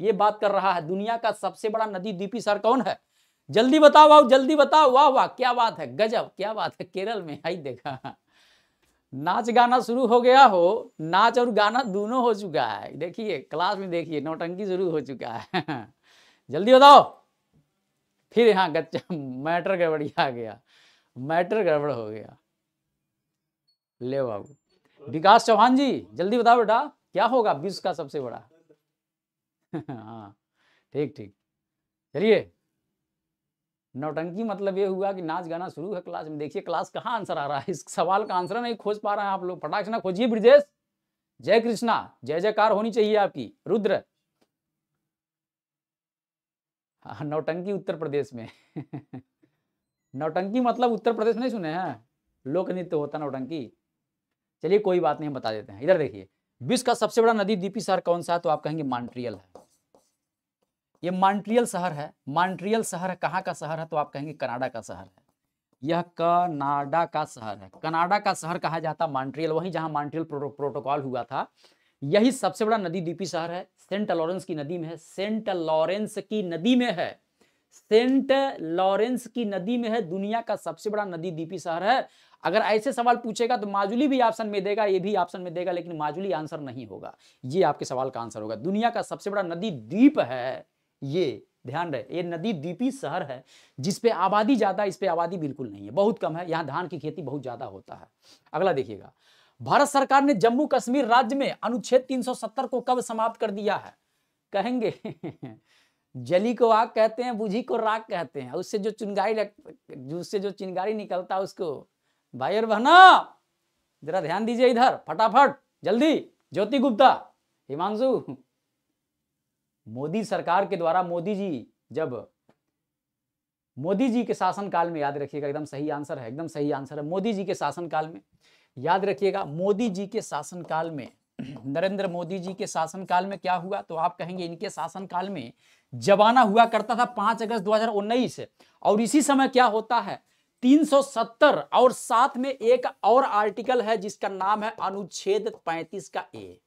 ये बात कर रहा है, दुनिया का सबसे बड़ा नदी द्वीपी शहर कौन है, जल्दी बताओ आओ, जल्दी बताओ, वाह वाह क्या बात है, गजब क्या बात है, केरल में आई देखा, नाच गाना शुरू हो गया हो, नाच और गाना दोनों हो चुका है, देखिए क्लास में देखिए नौटंकी शुरू हो चुका है जल्दी बताओ, फिर यहाँ मैटर गड़बड़िया गया, मैटर गड़बड़ हो गया। ले बाबू विकास चौहान जी, जल्दी बताओ बेटा क्या होगा विश्व का सबसे बड़ा हाँ ठीक ठीक, चलिए नौटंकी मतलब ये हुआ कि नाच गाना शुरू है क्लास में, देखिए क्लास कहाँ आंसर आ रहा है, इस सवाल का आंसर नहीं खोज पा रहे हैं आप लोग, फटाक से ना खोजिए। ब्रिजेश, जय कृष्णा, जय जयकार होनी चाहिए आपकी। रुद्र, हाँ नौटंकी उत्तर प्रदेश में नौटंकी मतलब उत्तर प्रदेश नहीं सुने हैं, लोक नृत्य होता नौटंकी। चलिए कोई बात नहीं, हम बता देते हैं। इधर देखिए, विश्व का सबसे बड़ा नदी द्वीपीय शहर कौन सा है? तो आप कहेंगे मॉन्ट्रियल है। ये मॉन्ट्रियल शहर है। मॉन्ट्रियल शहर कहाँ का शहर है? तो आप कहेंगे कनाडा का शहर है। यह कनाडा का शहर है। कनाडा का शहर कहा जाता मॉन्ट्रियल, वहीं जहां मॉन्ट्रियल प्रोटोकॉल हुआ था। यही सबसे बड़ा नदी द्वीपीय शहर है। सेंट लॉरेंस की नदी में है। सेंट लॉरेंस की नदी में है। सेंट लॉरेंस की नदी में है। दुनिया का सबसे बड़ा नदी द्वीपीय शहर है। अगर ऐसे सवाल पूछेगा तो माजुली भी ऑप्शन में देगा, ये भी ऑप्शन में देगा, लेकिन माजुली आंसर नहीं होगा। ये आपके सवाल का आंसर होगा। दुनिया का सबसे बड़ा नदी द्वीप है ये, ध्यान रहे। ये नदी द्वीपीय शहर है जिसपे आबादी ज्यादा, इस पे आबादी बिल्कुल नहीं है, बहुत कम है। यहाँ धान की खेती बहुत ज्यादा होता है। अगला देखिएगा, भारत सरकार ने जम्मू कश्मीर राज्य में अनुच्छेद 370 को कब समाप्त कर दिया है? कहेंगे जली को आग कहते हैं, बुझी को राग कहते हैं, उससे जो चिंगारी निकलता है उसको। भाई और बहना जरा ध्यान दीजिए इधर, फटाफट जल्दी। ज्योति गुप्ता, हिमांशु, मोदी सरकार के द्वारा मोदी जी के शासनकाल में, याद रखिएगा, एकदम सही आंसर है, एकदम सही आंसर है। मोदी जी के शासनकाल में, याद रखिएगा, मोदी जी के शासनकाल में, नरेंद्र मोदी जी के शासनकाल में क्या हुआ? तो आप कहेंगे इनके शासनकाल में जबाना हुआ करता था 5 अगस्त 2019, और इसी समय क्या होता है 370, और साथ में एक और आर्टिकल है जिसका नाम है अनुच्छेद 35 का ए।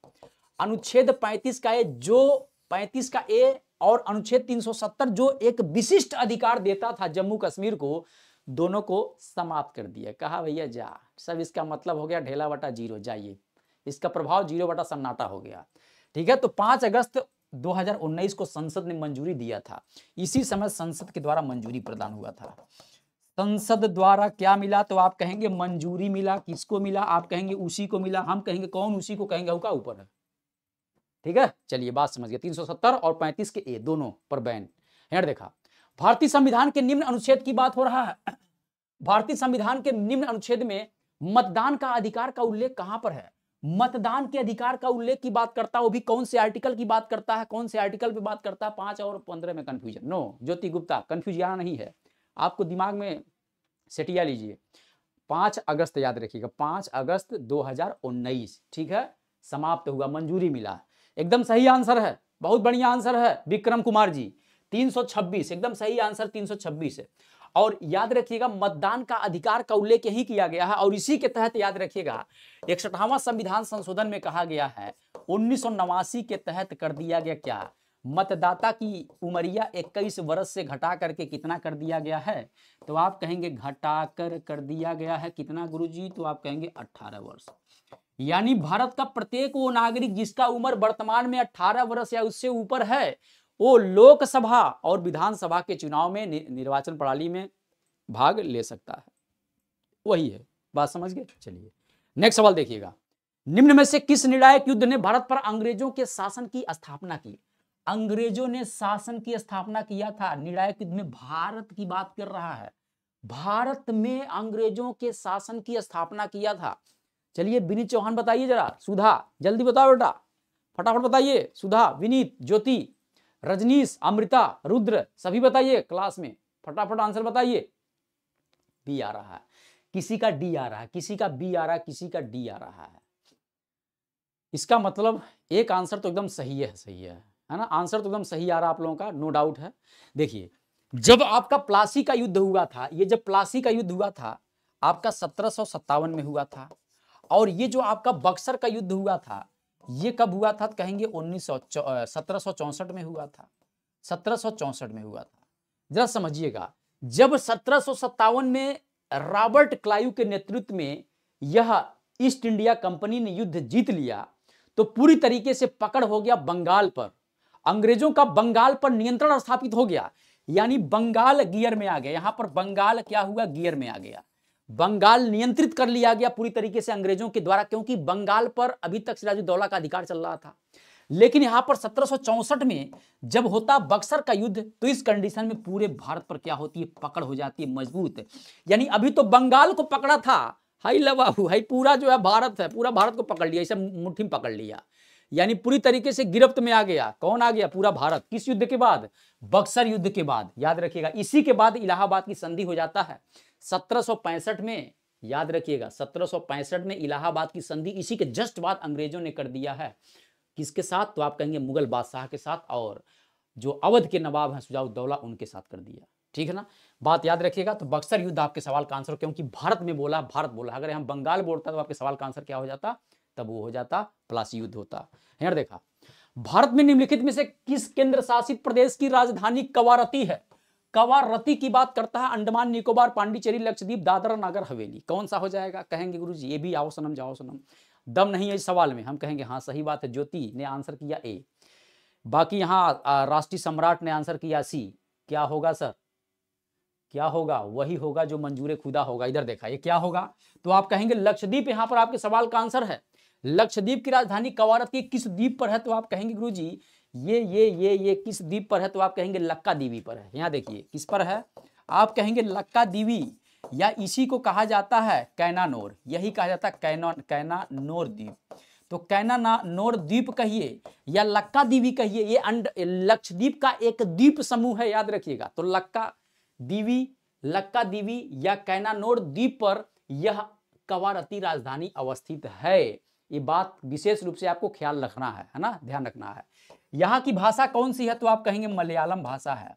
अनुच्छेद 35 का ए, जो 35 का ए और अनुच्छेद 370 जो एक विशिष्ट अधिकार देता था जम्मू कश्मीर को, दोनों को समाप्त कर दिया। कहा भैया जा, सब इसका मतलब हो गया ढेला बटा जीरो, जाइए। इसका प्रभाव 0 बटा सन्नाटा हो गया, ठीक है। तो 5 अगस्त 2019 को संसद ने मंजूरी दिया था। इसी समय संसद के द्वारा मंजूरी प्रदान हुआ था। संसद द्वारा क्या मिला? तो आप कहेंगे मंजूरी मिला। किसको मिला? आप कहेंगे उसी को मिला। हम कहेंगे कौन? उसी को कहेंगे हुक्का ऊपर है, ठीक है। चलिए बात समझ गए। 370 और 35 के ए दोनों पर बैन। हेड देखा, भारतीय संविधान के निम्न अनुच्छेद की बात हो रहा है। भारतीय संविधान के निम्न अनुच्छेद में मतदान का अधिकार का उल्लेख कहां पर है? मतदान के अधिकार का उल्लेख की बात करता है, वो भी कौन से आर्टिकल की बात करता है? कौन से आर्टिकल पे बात करता है? 5 और 15 में confusion. No Jyoti Gupta, confuse यहाँ नहीं है, आपको दिमाग में सेटिया लीजिए। 5 अगस्त, याद रखिएगा, 5 अगस्त 2019, ठीक है, समाप्त हुआ, मंजूरी मिला। एकदम सही आंसर है, बहुत बढ़िया आंसर है विक्रम कुमार जी। 326, एकदम सही आंसर 326 है। और याद रखिएगा मतदान का अधिकार का उल्लेख यही किया गया है, और इसी के तहत याद रखिएगा 108वां संविधान संशोधन में कहा गया है 1989 के तहत कर दिया गया क्या? मतदाता की उमरिया 21 वर्ष से घटा करके कितना कर दिया गया है? तो आप कहेंगे घटाकर कर दिया गया है कितना गुरुजी? तो आप कहेंगे 18 वर्ष। यानी भारत का प्रत्येक वो नागरिक जिसका उम्र वर्तमान में 18 वर्ष या उससे ऊपर है, वो लोकसभा और विधानसभा के चुनाव में निर्वाचन प्रणाली में भाग ले सकता है। वही है, बात समझ गए। चलिए नेक्स्ट सवाल देखिएगा, निम्न में से किस निर्णायक युद्ध ने भारत पर अंग्रेजों के शासन की स्थापना की? अंग्रेजों ने शासन की स्थापना किया था। निर्णायक युद्ध में भारत की बात कर रहा है। भारत में अंग्रेजों के शासन की स्थापना किया था। चलिए विनीत चौहान बताइए जरा, सुधा जल्दी बताओ बेटा, फटाफट बताइए। सुधा, विनीत, ज्योति, रजनीश, अमृता, रुद्र, सभी बताइए क्लास में, फटाफट आंसर बताइए। बी आ रहा है, किसी का डी आ रहा है, किसी का बी आ रहा है, किसी का डी आ रहा है। इसका मतलब एक आंसर तो एकदम सही है, सही है ना? आंसर तो एकदम सही आ रहा है आप लोगों का, नो डाउट है। देखिए जब आपका प्लासी का युद्ध हुआ था, ये जब प्लासी का युद्ध हुआ था आपका 1757 में हुआ था, और ये जो आपका बक्सर का युद्ध हुआ था ये कब हुआ था? कहेंगे 1764 में हुआ था। 1764 में हुआ था। जरा समझिएगा, जब 1757 में रॉबर्ट क्लाइव के नेतृत्व में यह ईस्ट इंडिया कंपनी ने युद्ध जीत लिया, तो पूरी तरीके से पकड़ हो गया बंगाल पर। अंग्रेजों का बंगाल पर नियंत्रण स्थापित हो गया, यानी बंगाल गियर में आ गया। यहां पर बंगाल क्या हुआ? गियर में आ गया। बंगाल नियंत्रित कर लिया गया पूरी तरीके से अंग्रेजों के द्वारा, क्योंकि बंगाल पर अभी तक सिराजुद्दौला का अधिकार चल रहा था। लेकिन यहां पर 1764 में जब होता बक्सर का युद्ध, तो इस कंडीशन में पूरे भारत पर क्या होती है? पकड़ हो जाती है मजबूत। यानी अभी तो बंगाल को पकड़ा था, हाई लवाहू, हाई पूरा जो है भारत है, पूरा भारत को पकड़ लिया, इसे मुट्ठी में पकड़ लिया, यानी पूरी तरीके से गिरफ्त में आ गया। कौन आ गया? पूरा भारत। किस युद्ध के बाद? बक्सर युद्ध के बाद, याद रखिएगा। इसी के बाद इलाहाबाद की संधि हो जाता है 1765 में, याद रखिएगा 1765 में इलाहाबाद की संधि इसी के जस्ट बाद अंग्रेजों ने कर दिया है। किसके साथ? तो आप कहेंगे मुगल बादशाह के साथ, और जो अवध के नवाब हैं सुजाउद्दौला उनके साथ कर दिया। ठीक है ना, बात याद रखिएगा। तो बक्सर युद्ध आपके सवाल का आंसर, क्योंकि भारत में बोला, भारत बोला। अगर हम बंगाल बोलता तो आपके सवाल का आंसर क्या हो जाता? तब वो हो जाता प्लासी युद्ध होता। यार देखा, भारत में निम्नलिखित में से किस केंद्र शासित प्रदेश की राजधानी कवारती है? कवारती की बात करता है अंडमान निकोबार, पांडिचेरी, लक्षद्वीप, दादरा नगर हवेली। कौन सा हो जाएगा? कहेंगे गुरुजी ये भी आओ सनम जाओ सनम, दम नहीं है इस सवाल में। हम कहेंगे हाँ सही बात है, ज्योति ने आंसर किया ए, बाकी यहाँ राष्ट्रीय सम्राट ने आंसर किया सी। क्या होगा सर? क्या होगा? वही होगा जो मंजूर खुदा होगा। इधर देखा ये क्या होगा? तो आप कहेंगे लक्षद्वीप यहाँ पर आपके सवाल का आंसर है। लक्षद्वीप की राजधानी कवारती किस द्वीप पर है? तो आप कहेंगे गुरुजी ये किस द्वीप पर है? तो आप कहेंगे लक्षद्वीप पर है। यहाँ देखिए किस पर है? आप कहेंगे लक्षद्वीप, या इसी को कहा जाता है कैनानोर, यही कहा जाता है कैनानोर द्वीप। तो कैनानोर द्वीप कहिए या लक्षद्वीप कहिए, ये लक्षद्वीप का एक द्वीप समूह है, याद रखिएगा। तो लक्षद्वीप या कैनानोर द्वीप पर यह कवारती राजधानी अवस्थित है। ये बात विशेष रूप से आपको ख्याल रखना है ना, ध्यान रखना है। यहाँ की भाषा कौन सी है? तो आप कहेंगे मलयालम भाषा है,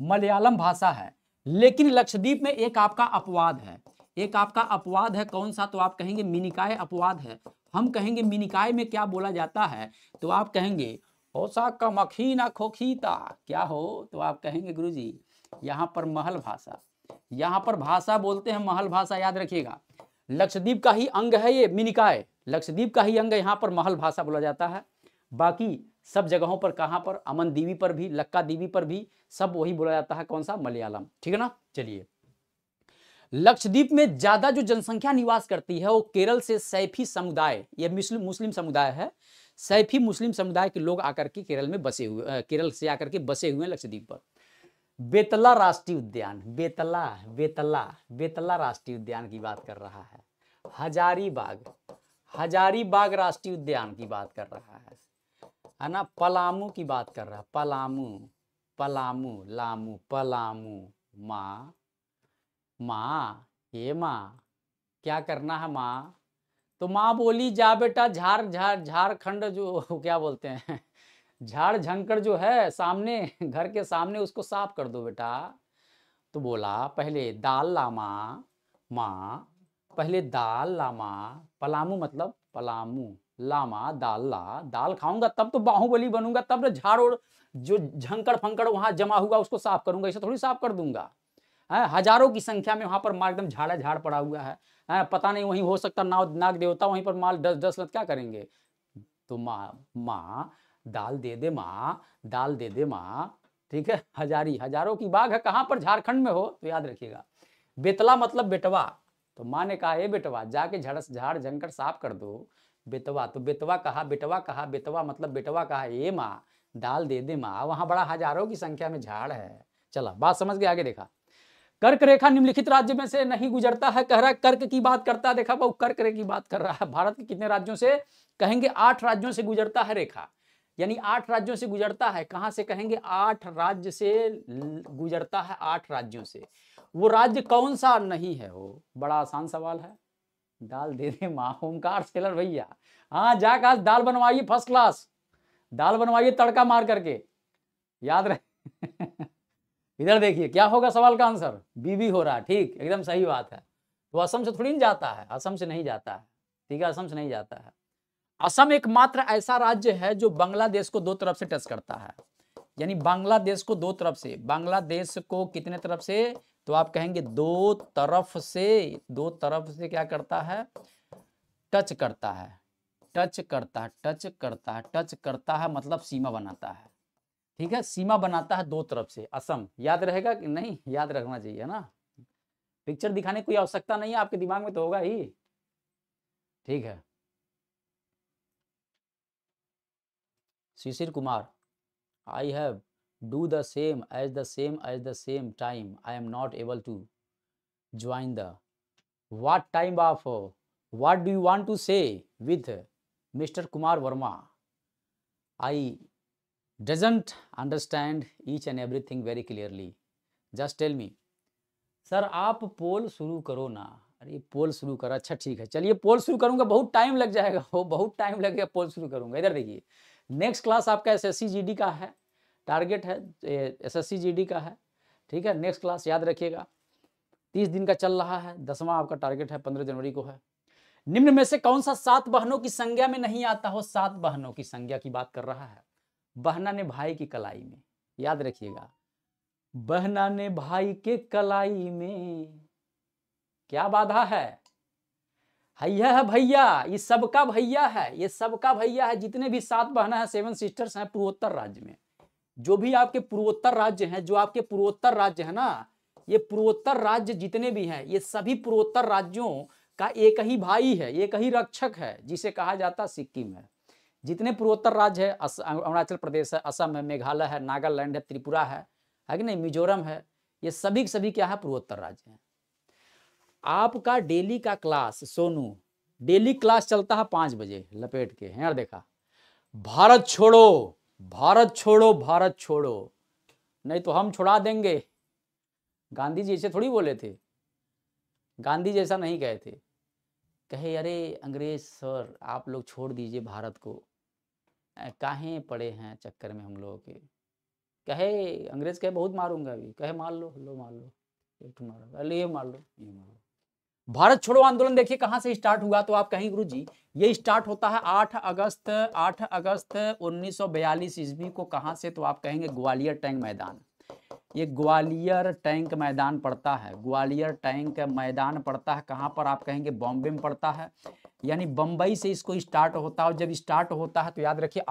मलयालम भाषा है। लेकिन लक्षद्वीप में एक आपका अपवाद है, एक आपका अपवाद है। कौन सा? तो आप कहेंगे मिनिकाय अपवाद है। हम कहेंगे मिनिकाय में क्या बोला जाता है? तो आप कहेंगे ओसा कमखी ना खोखीता, क्या हो? तो आप कहेंगे गुरुजी यहाँ पर महल भाषा, यहाँ पर भाषा बोलते हैं महल भाषा, याद रखिएगा। लक्षद्वीप का ही अंग है ये मिनिकाय, लक्षद्वीप का ही अंग है, यहाँ पर महल भाषा बोला जाता है। बाकी सब जगहों पर, कहाँ पर? अमनदीवी पर भी, लक्षद्वीप पर भी, सब वही बोला जाता है। कौन सा? मलयालम। ठीक है ना। चलिए, लक्षद्वीप में ज्यादा जो जनसंख्या निवास करती है वो केरल से सैफी समुदाय, ये मुस्लिम समुदाय है, सैफी मुस्लिम समुदाय के लोग आकर के केरल में बसे हुए, केरल से आकर के बसे हुए हैं लक्षद्वीप पर। बेतला राष्ट्रीय उद्यान, बेतला बेतला बेतला राष्ट्रीय उद्यान की बात कर रहा है। हजारीबाग, हजारीबाग राष्ट्रीय उद्यान की बात कर रहा है ना। पलामू की बात कर रहा है, पलामू पलामू लामू पलामू। माँ माँ, ये माँ क्या करना है माँ? तो माँ बोली जा बेटा झारखंड जो क्या बोलते हैं, झाड़ झंकर जो है सामने, घर के सामने, उसको साफ कर दो बेटा। तो बोला पहले दाल लामा माँ, पहले दाल लामा पलामू, मतलब पलामू लामा दाल ला, दाल खाऊंगा तब तो बाहुबली बनूंगा, तब ना झाड़ और जो झंकड़ फंकड़ वहां जमा हुआ उसको साफ करूंगा, इसे थोड़ी साफ कर दूंगा। हजारों की संख्या में वहां पर माल एकदम झाड़ा झाड़ पड़ा हुआ है। पता नहीं वहीं हो सकता नाग देवता, वहीं पर माल 10-10 लत क्या करेंगे। तो माँ माँ दाल दे दे, माँ दाल दे दे माँ। ठीक है, हजारों की बाघ है, कहाँ पर? झारखंड में हो, तो याद रखिएगा। बेतला मतलब बेटवा, तो माँ ने कहा ए बेटवा जाके झाड़ झंकर साफ कर दो। बेतवा, तो बेटवा कहा बेतवा मतलब बेटवा कहा, ए माँ दाल दे दे माँ, वहां बड़ा हजारों की संख्या में झाड़ है। चला, बात समझ गए। आगे देखा, कर्क रेखा निम्नलिखित राज्य में से नहीं गुजरता है। कह रहा कर्क की बात करता है, देखा वो कर्क रेखा की बात कर रहा है। भारत के कितने राज्यों से? कहेंगे 8 राज्यों से गुजरता है रेखा, यानी 8 राज्यों से गुजरता है। कहाँ से? कहेंगे 8 राज्य से गुजरता है, 8 राज्यों से। वो राज्य कौन सा नहीं है? वो बड़ा आसान सवाल है। दाल दे दे माँ, ओमकार सेलर भैया, हाँ जाकर आज दाल बनवाइए, फर्स्ट क्लास दाल बनवाइए तड़का मार करके, याद रहे। इधर देखिए क्या होगा सवाल का आंसर? बीबी हो रहा, ठीक एकदम सही बात है। तो असम से थोड़ी नहीं जाता है, असम से नहीं जाता है। ठीक है, असम से नहीं जाता है। असम एकमात्र ऐसा राज्य है जो बांग्लादेश को 2 तरफ से टच करता है, यानी बांग्लादेश को 2 तरफ से। बांग्लादेश को कितने तरफ से? तो आप कहेंगे 2 तरफ से, 2 तरफ से क्या करता है? टच करता है, टच करता है, टच करता है, टच करता है मतलब सीमा बनाता है। ठीक है, सीमा बनाता है 2 तरफ से असम, याद रहेगा कि नहीं? याद रखना चाहिए ना, पिक्चर दिखाने की कोई आवश्यकता नहीं है, आपके दिमाग में तो होगा ही। ठीक है, Shishir Kumar, I have do the same as the same as the same time I am not able to join the what time of what do you want to say with mister Kumar Verma. I doesn't understand each and every thing very clearly, just tell me. Sir आप poll शुरू करो ना, अरे पोल शुरू करा, अच्छा ठीक है चलिए पोल शुरू करूंगा, बहुत टाइम लग जाएगा, वो बहुत टाइम लगेगा, पोल शुरू करूंगा। इधर देखिए नेक्स्ट क्लास आपका SSC GD का है, टारगेट है SSC GD का है, ठीक है। नेक्स्ट क्लास याद रखिएगा 30 दिन का चल रहा है, 10वां आपका टारगेट है 15 जनवरी को है। निम्न में से कौन सा 7 बहनों की संज्ञा में नहीं आता हो? 7 बहनों की संज्ञा की बात कर रहा है। बहना ने भाई की कलाई में, याद रखिएगा, बहना ने भाई के कलाई में क्या बाधा है? हैया है भैया, ये सबका भैया है, ये सबका भैया है। जितने भी 7 बहना है 7 सिस्टर्स हैं पूर्वोत्तर राज्य में, जो भी आपके पूर्वोत्तर राज्य हैं, जो आपके पूर्वोत्तर राज्य है ना, ये पूर्वोत्तर राज्य जितने भी हैं, ये सभी पूर्वोत्तर राज्यों का एक ही भाई है, एक ही रक्षक है, जिसे कहा जाता सिक्किम है। जितने पूर्वोत्तर राज्य है, अरुणाचल प्रदेश है, असम है, मेघालय है, नागालैंड है, त्रिपुरा है कि नहीं, मिजोरम है, ये सभी सभी क्या है पूर्वोत्तर राज्य है। आपका डेली का क्लास सोनू डेली क्लास चलता है 5 बजे, लपेट के है यार, देखा भारत छोड़ो भारत छोड़ो भारत छोड़ो, नहीं तो हम छोड़ा देंगे। गांधी जी ऐसे थोड़ी बोले थे, गांधी जैसा नहीं गए थे, कहे अरे अंग्रेज सर आप लोग छोड़ दीजिए भारत को, काहे पड़े हैं चक्कर में हम लोगों के। कहे अंग्रेज कहे बहुत मारूंगा अभी, कहे मार लो लो मार लो, ये मार लो ये मार लो। भारत छोड़ो आंदोलन देखिए कहाँ से स्टार्ट हुआ, तो आप कहेंगे गुरुजी ये स्टार्ट होता है 8 अगस्त 1942 ईस्वी को। कहाँ से? तो आप कहेंगे ग्वालियर टैंक मैदान, ये ग्वालियर टैंक मैदान पड़ता है, ग्वालियर टैंक मैदान पड़ता है कहाँ पर? आप कहेंगे बॉम्बे में पड़ता है, यानी बम्बई से इसको स्टार्ट होता है। और जब स्टार्ट होता है तो याद रखिए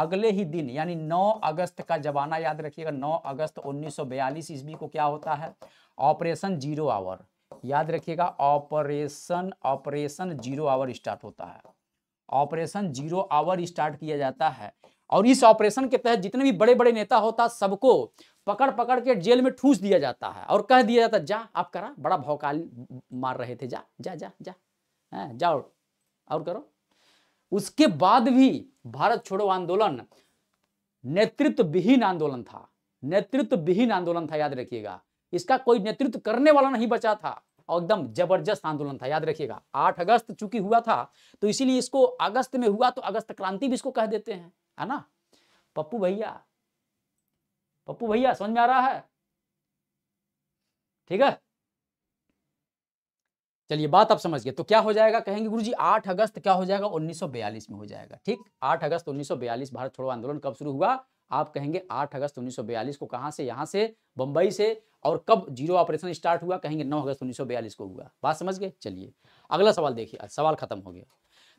अगले ही दिन यानी 9 अगस्त का जमाना याद रखिएगा, 9 अगस्त 1942 ईस्वी को क्या होता है? ऑपरेशन जीरो आवर, याद रखिएगा ऑपरेशन जीरो आवर स्टार्ट होता है, ऑपरेशन जीरो आवर स्टार्ट किया जाता है। और इस ऑपरेशन के तहत जितने भी बड़े बड़े नेता होता सबको पकड़ पकड़ के जेल में ठूस दिया जाता है और कह दिया जाता जा आप करा बड़ा भौकाल मार रहे थे, जा जा जा जा जाओ और करो। उसके बाद भी भारत छोड़ो आंदोलन नेतृत्वविहीन आंदोलन था, नेतृत्वविहीन आंदोलन था याद रखिएगा, इसका कोई नेतृत्व करने वाला नहीं बचा था और एकदम जबरदस्त आंदोलन था याद रखिएगा। 8 अगस्त चूंकि हुआ था तो इसीलिए इसको अगस्त में हुआ, तो अगस्त क्रांति भी इसको कह देते हैं, है ना पप्पू भैया, पप्पू भैया समझ में आ रहा है? ठीक है चलिए बात आप समझ गए। तो क्या हो जाएगा कहेंगे गुरुजी 8 अगस्त क्या हो जाएगा 1942 में हो जाएगा, ठीक। 8 अगस्त 1942 भारत छोड़ो आंदोलन कब शुरू हुआ? आप कहेंगे 8 अगस्त 1942 को। कहां से? यहां से बंबई से। और कब जीरो ऑपरेशन स्टार्ट हुआ? कहेंगे 9 अगस्त 1942 को हुआ। बात समझ गए। चलिए अगला सवाल देखिए, सवाल खत्म हो गया,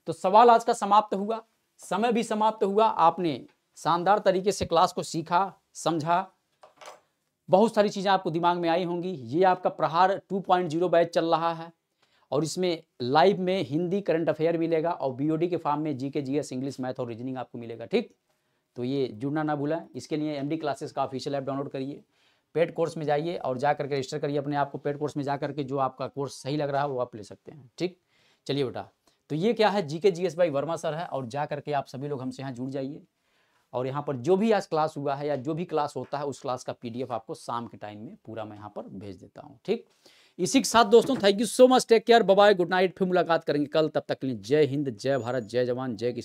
तो सवाल आज का समाप्त हुआ, समय भी समाप्त हुआ। आपने शानदार तरीके से क्लास को सीखा, समझा, बहुत सारी चीजें आपको दिमाग में आई होंगी। ये आपका प्रहार 2.0 बैच चल रहा है और इसमें लाइव में हिंदी करंट अफेयर मिलेगा और BOD के फॉर्म में जीके, जीएस, इंग्लिश, मैथ और रीजनिंग आपको मिलेगा, ठीक। तो ये जुड़ना ना भूलें। इसके लिए MD क्लासेस का ऑफिशियल ऐप डाउनलोड करिए, पेड कोर्स में जाइए और जा करके रजिस्टर करिए अपने आप को। पेड कोर्स में जा करके जो आपका कोर्स सही लग रहा है वो आप ले सकते हैं, ठीक। चलिए बेटा, तो ये क्या है, GK GS by Verma sir है और जा करके आप सभी लोग हमसे यहाँ जुड़ जाइए। और यहाँ पर जो भी आज क्लास हुआ है या जो भी क्लास होता है उस क्लास का PDF आपको शाम के टाइम में पूरा मैं यहाँ पर भेज देता हूँ, ठीक। इसी के साथ दोस्तों thank you so much, take care, bye bye, good night, फिर मुलाकात करेंगे कल, तब तक के लिए जय हिंद, जय भारत, जय जवान, जय किसान।